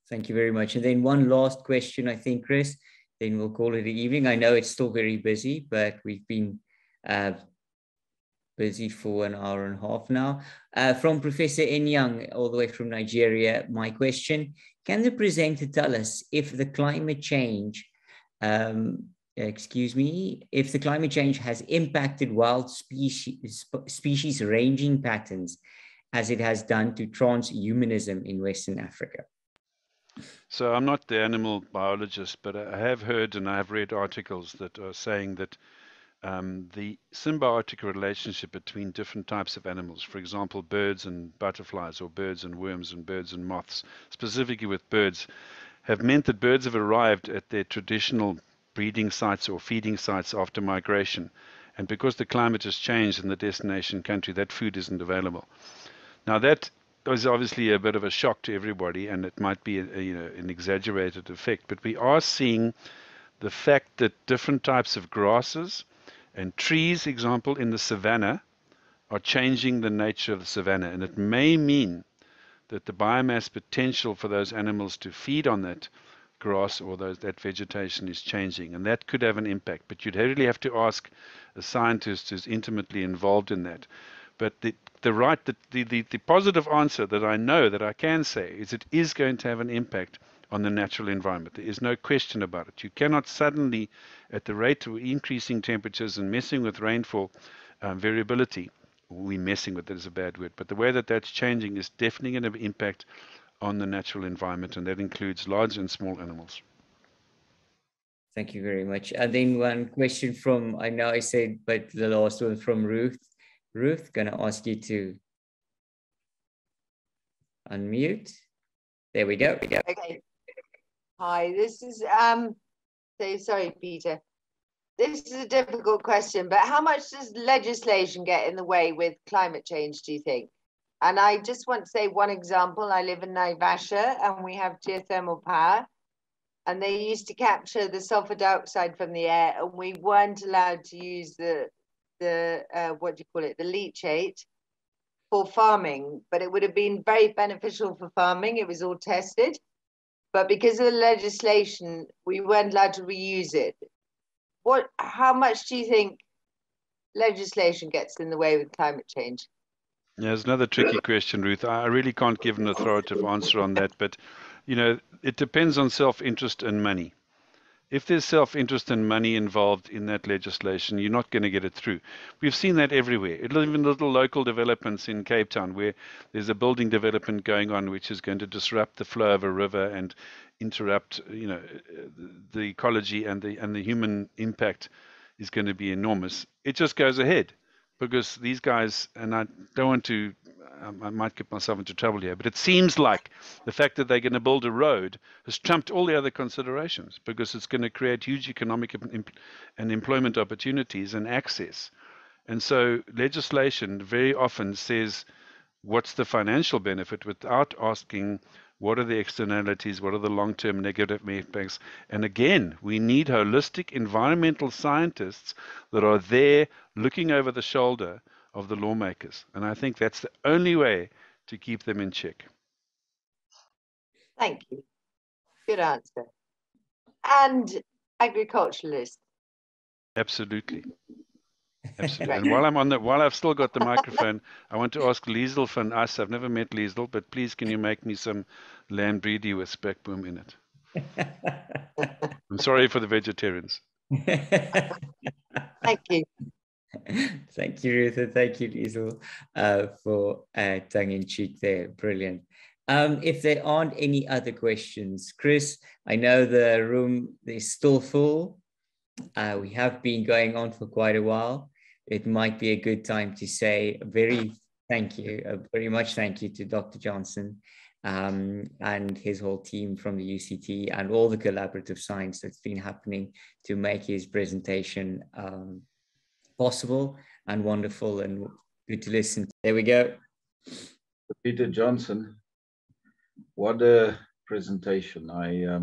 Thank you very much. And then one last question, I think, Chris, then we'll call it an evening. I know it's still very busy, but we've been busy for an hour and a half now. From Professor Enyang, all the way from Nigeria, my question, can the presenter tell us if the climate change, if the climate change has impacted wild species ranging patterns as it has done to transhumanism in Western Africa? So I'm not the animal biologist, but I have heard and I have read articles that are saying that the symbiotic relationship between different types of animals, for example, birds and butterflies, or birds and worms and birds and moths, specifically with birds, have meant that birds have arrived at their traditional breeding sites or feeding sites after migration. And because the climate has changed in the destination country, that food isn't available. Now that is obviously a bit of a shock to everybody, and it might be an exaggerated effect, but we are seeing the fact that different types of grasses and trees, example, in the savanna are changing the nature of the savanna, and it may mean that the biomass potential for those animals to feed on that grass or that vegetation is changing, and that could have an impact. But you'd really have to ask a scientist who's intimately involved in that. But the positive answer that I know that I can say is it is going to have an impact on the natural environment. There is no question about it. You cannot suddenly, at the rate of increasing temperatures and messing with rainfall variability, messing with it is a bad word, but the way that that's changing is definitely going to have an impact on the natural environment, and that includes large and small animals. Thank you very much. And then one question from, I know I said, but the last one from Ruth. Ruth, going to ask you to unmute. There we go. Okay. Hi, this is, sorry, Peter. This is a difficult question, but how much does legislation get in the way with climate change, do you think? And I just want to say one example. I live in Naivasha and we have geothermal power, and they used to capture the sulfur dioxide from the air, and we weren't allowed to use the leachate for farming, but it would have been very beneficial for farming. It was all tested, but because of the legislation, we weren't allowed to reuse it. How much do you think legislation gets in the way with climate change? Yeah, it's another tricky question, Ruth. I really can't give an authoritative answer on that, but you know, it depends on self-interest and money. If there's self-interest and money involved in that legislation, you're not going to get it through. We've seen that everywhere. Even little local developments in Cape Town where there's a building development going on which is going to disrupt the flow of a river and interrupt, you know, the ecology, and the human impact is going to be enormous. It just goes ahead because these guys, and I don't want to, I might get myself into trouble here, but it seems like the fact that they're going to build a road has trumped all the other considerations, because it's going to create huge economic and employment opportunities and access. And so legislation very often says, what's the financial benefit, without asking what are the externalities, what are the long-term negative impacts. And again, we need holistic environmental scientists that are there looking over the shoulder of the lawmakers. And I think that's the only way to keep them in check. Thank you. Good answer. And agriculturalists. Absolutely. Absolutely. And while I've still got the microphone, I want to ask Liesel van Us. I've never met Liesel, but please, can you make me some lamb breedy with spekboom in it? I'm sorry for the vegetarians. Thank you. Thank you, Ruth, and thank you, Liesel, for tongue-in-cheek there. Brilliant. If there aren't any other questions, Chris, I know the room is still full. We have been going on for quite a while. It might be a good time to say a very much thank you to Dr. Johnston and his whole team from the UCT and all the collaborative science that's been happening to make his presentation possible and wonderful and good to listen to. There we go. Peter Johnston, what a presentation. I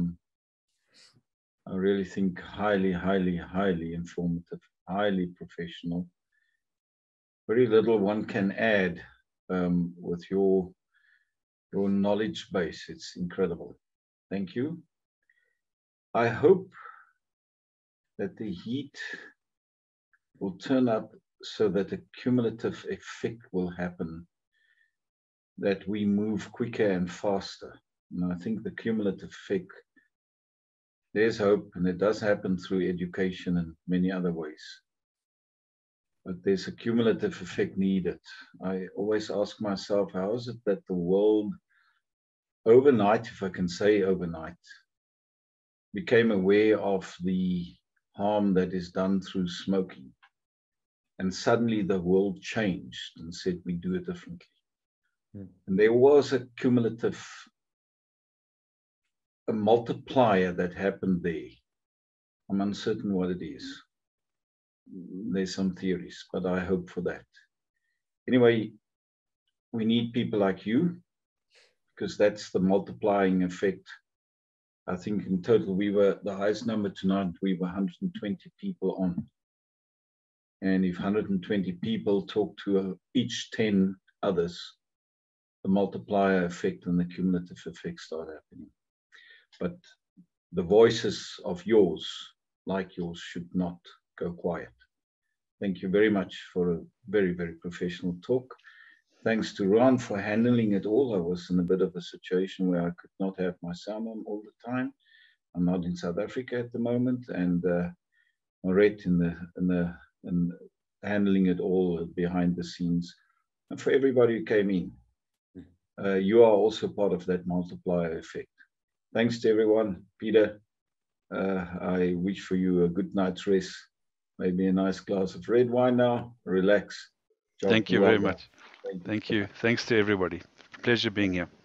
really think highly, highly, highly informative, highly professional. Very little one can add with your knowledge base. It's incredible. Thank you. I hope that the heat will turn up so that a cumulative effect will happen, that we move quicker and faster. And I think the cumulative effect, there's hope, and it does happen through education and many other ways. But there's a cumulative effect needed. I always ask myself, how is it that the world overnight, if I can say overnight, became aware of the harm that is done through smoking? And suddenly the world changed and said, we do it differently. Mm. And there was a cumulative multiplier that happened there. I'm uncertain what it is. There's some theories, but I hope for that. Anyway, we need people like you, because that's the multiplying effect. I think in total, we were the highest number tonight. We were 120 people on. And if 120 people talk to each 10 others, the multiplier effect and the cumulative effect start happening. But the voices of yours, like yours, should not go quiet. Thank you very much for a very, very professional talk. Thanks to Ron for handling it all. I was in a bit of a situation where I could not have my sound on all the time. I'm not in South Africa at the moment, and Maurette in handling it all behind the scenes. And for everybody who came in, you are also part of that multiplier effect. Thanks to everyone. Peter, I wish for you a good night's rest, maybe a nice glass of red wine now, relax. Thank you very much. Thank you. Thanks to everybody. Pleasure being here.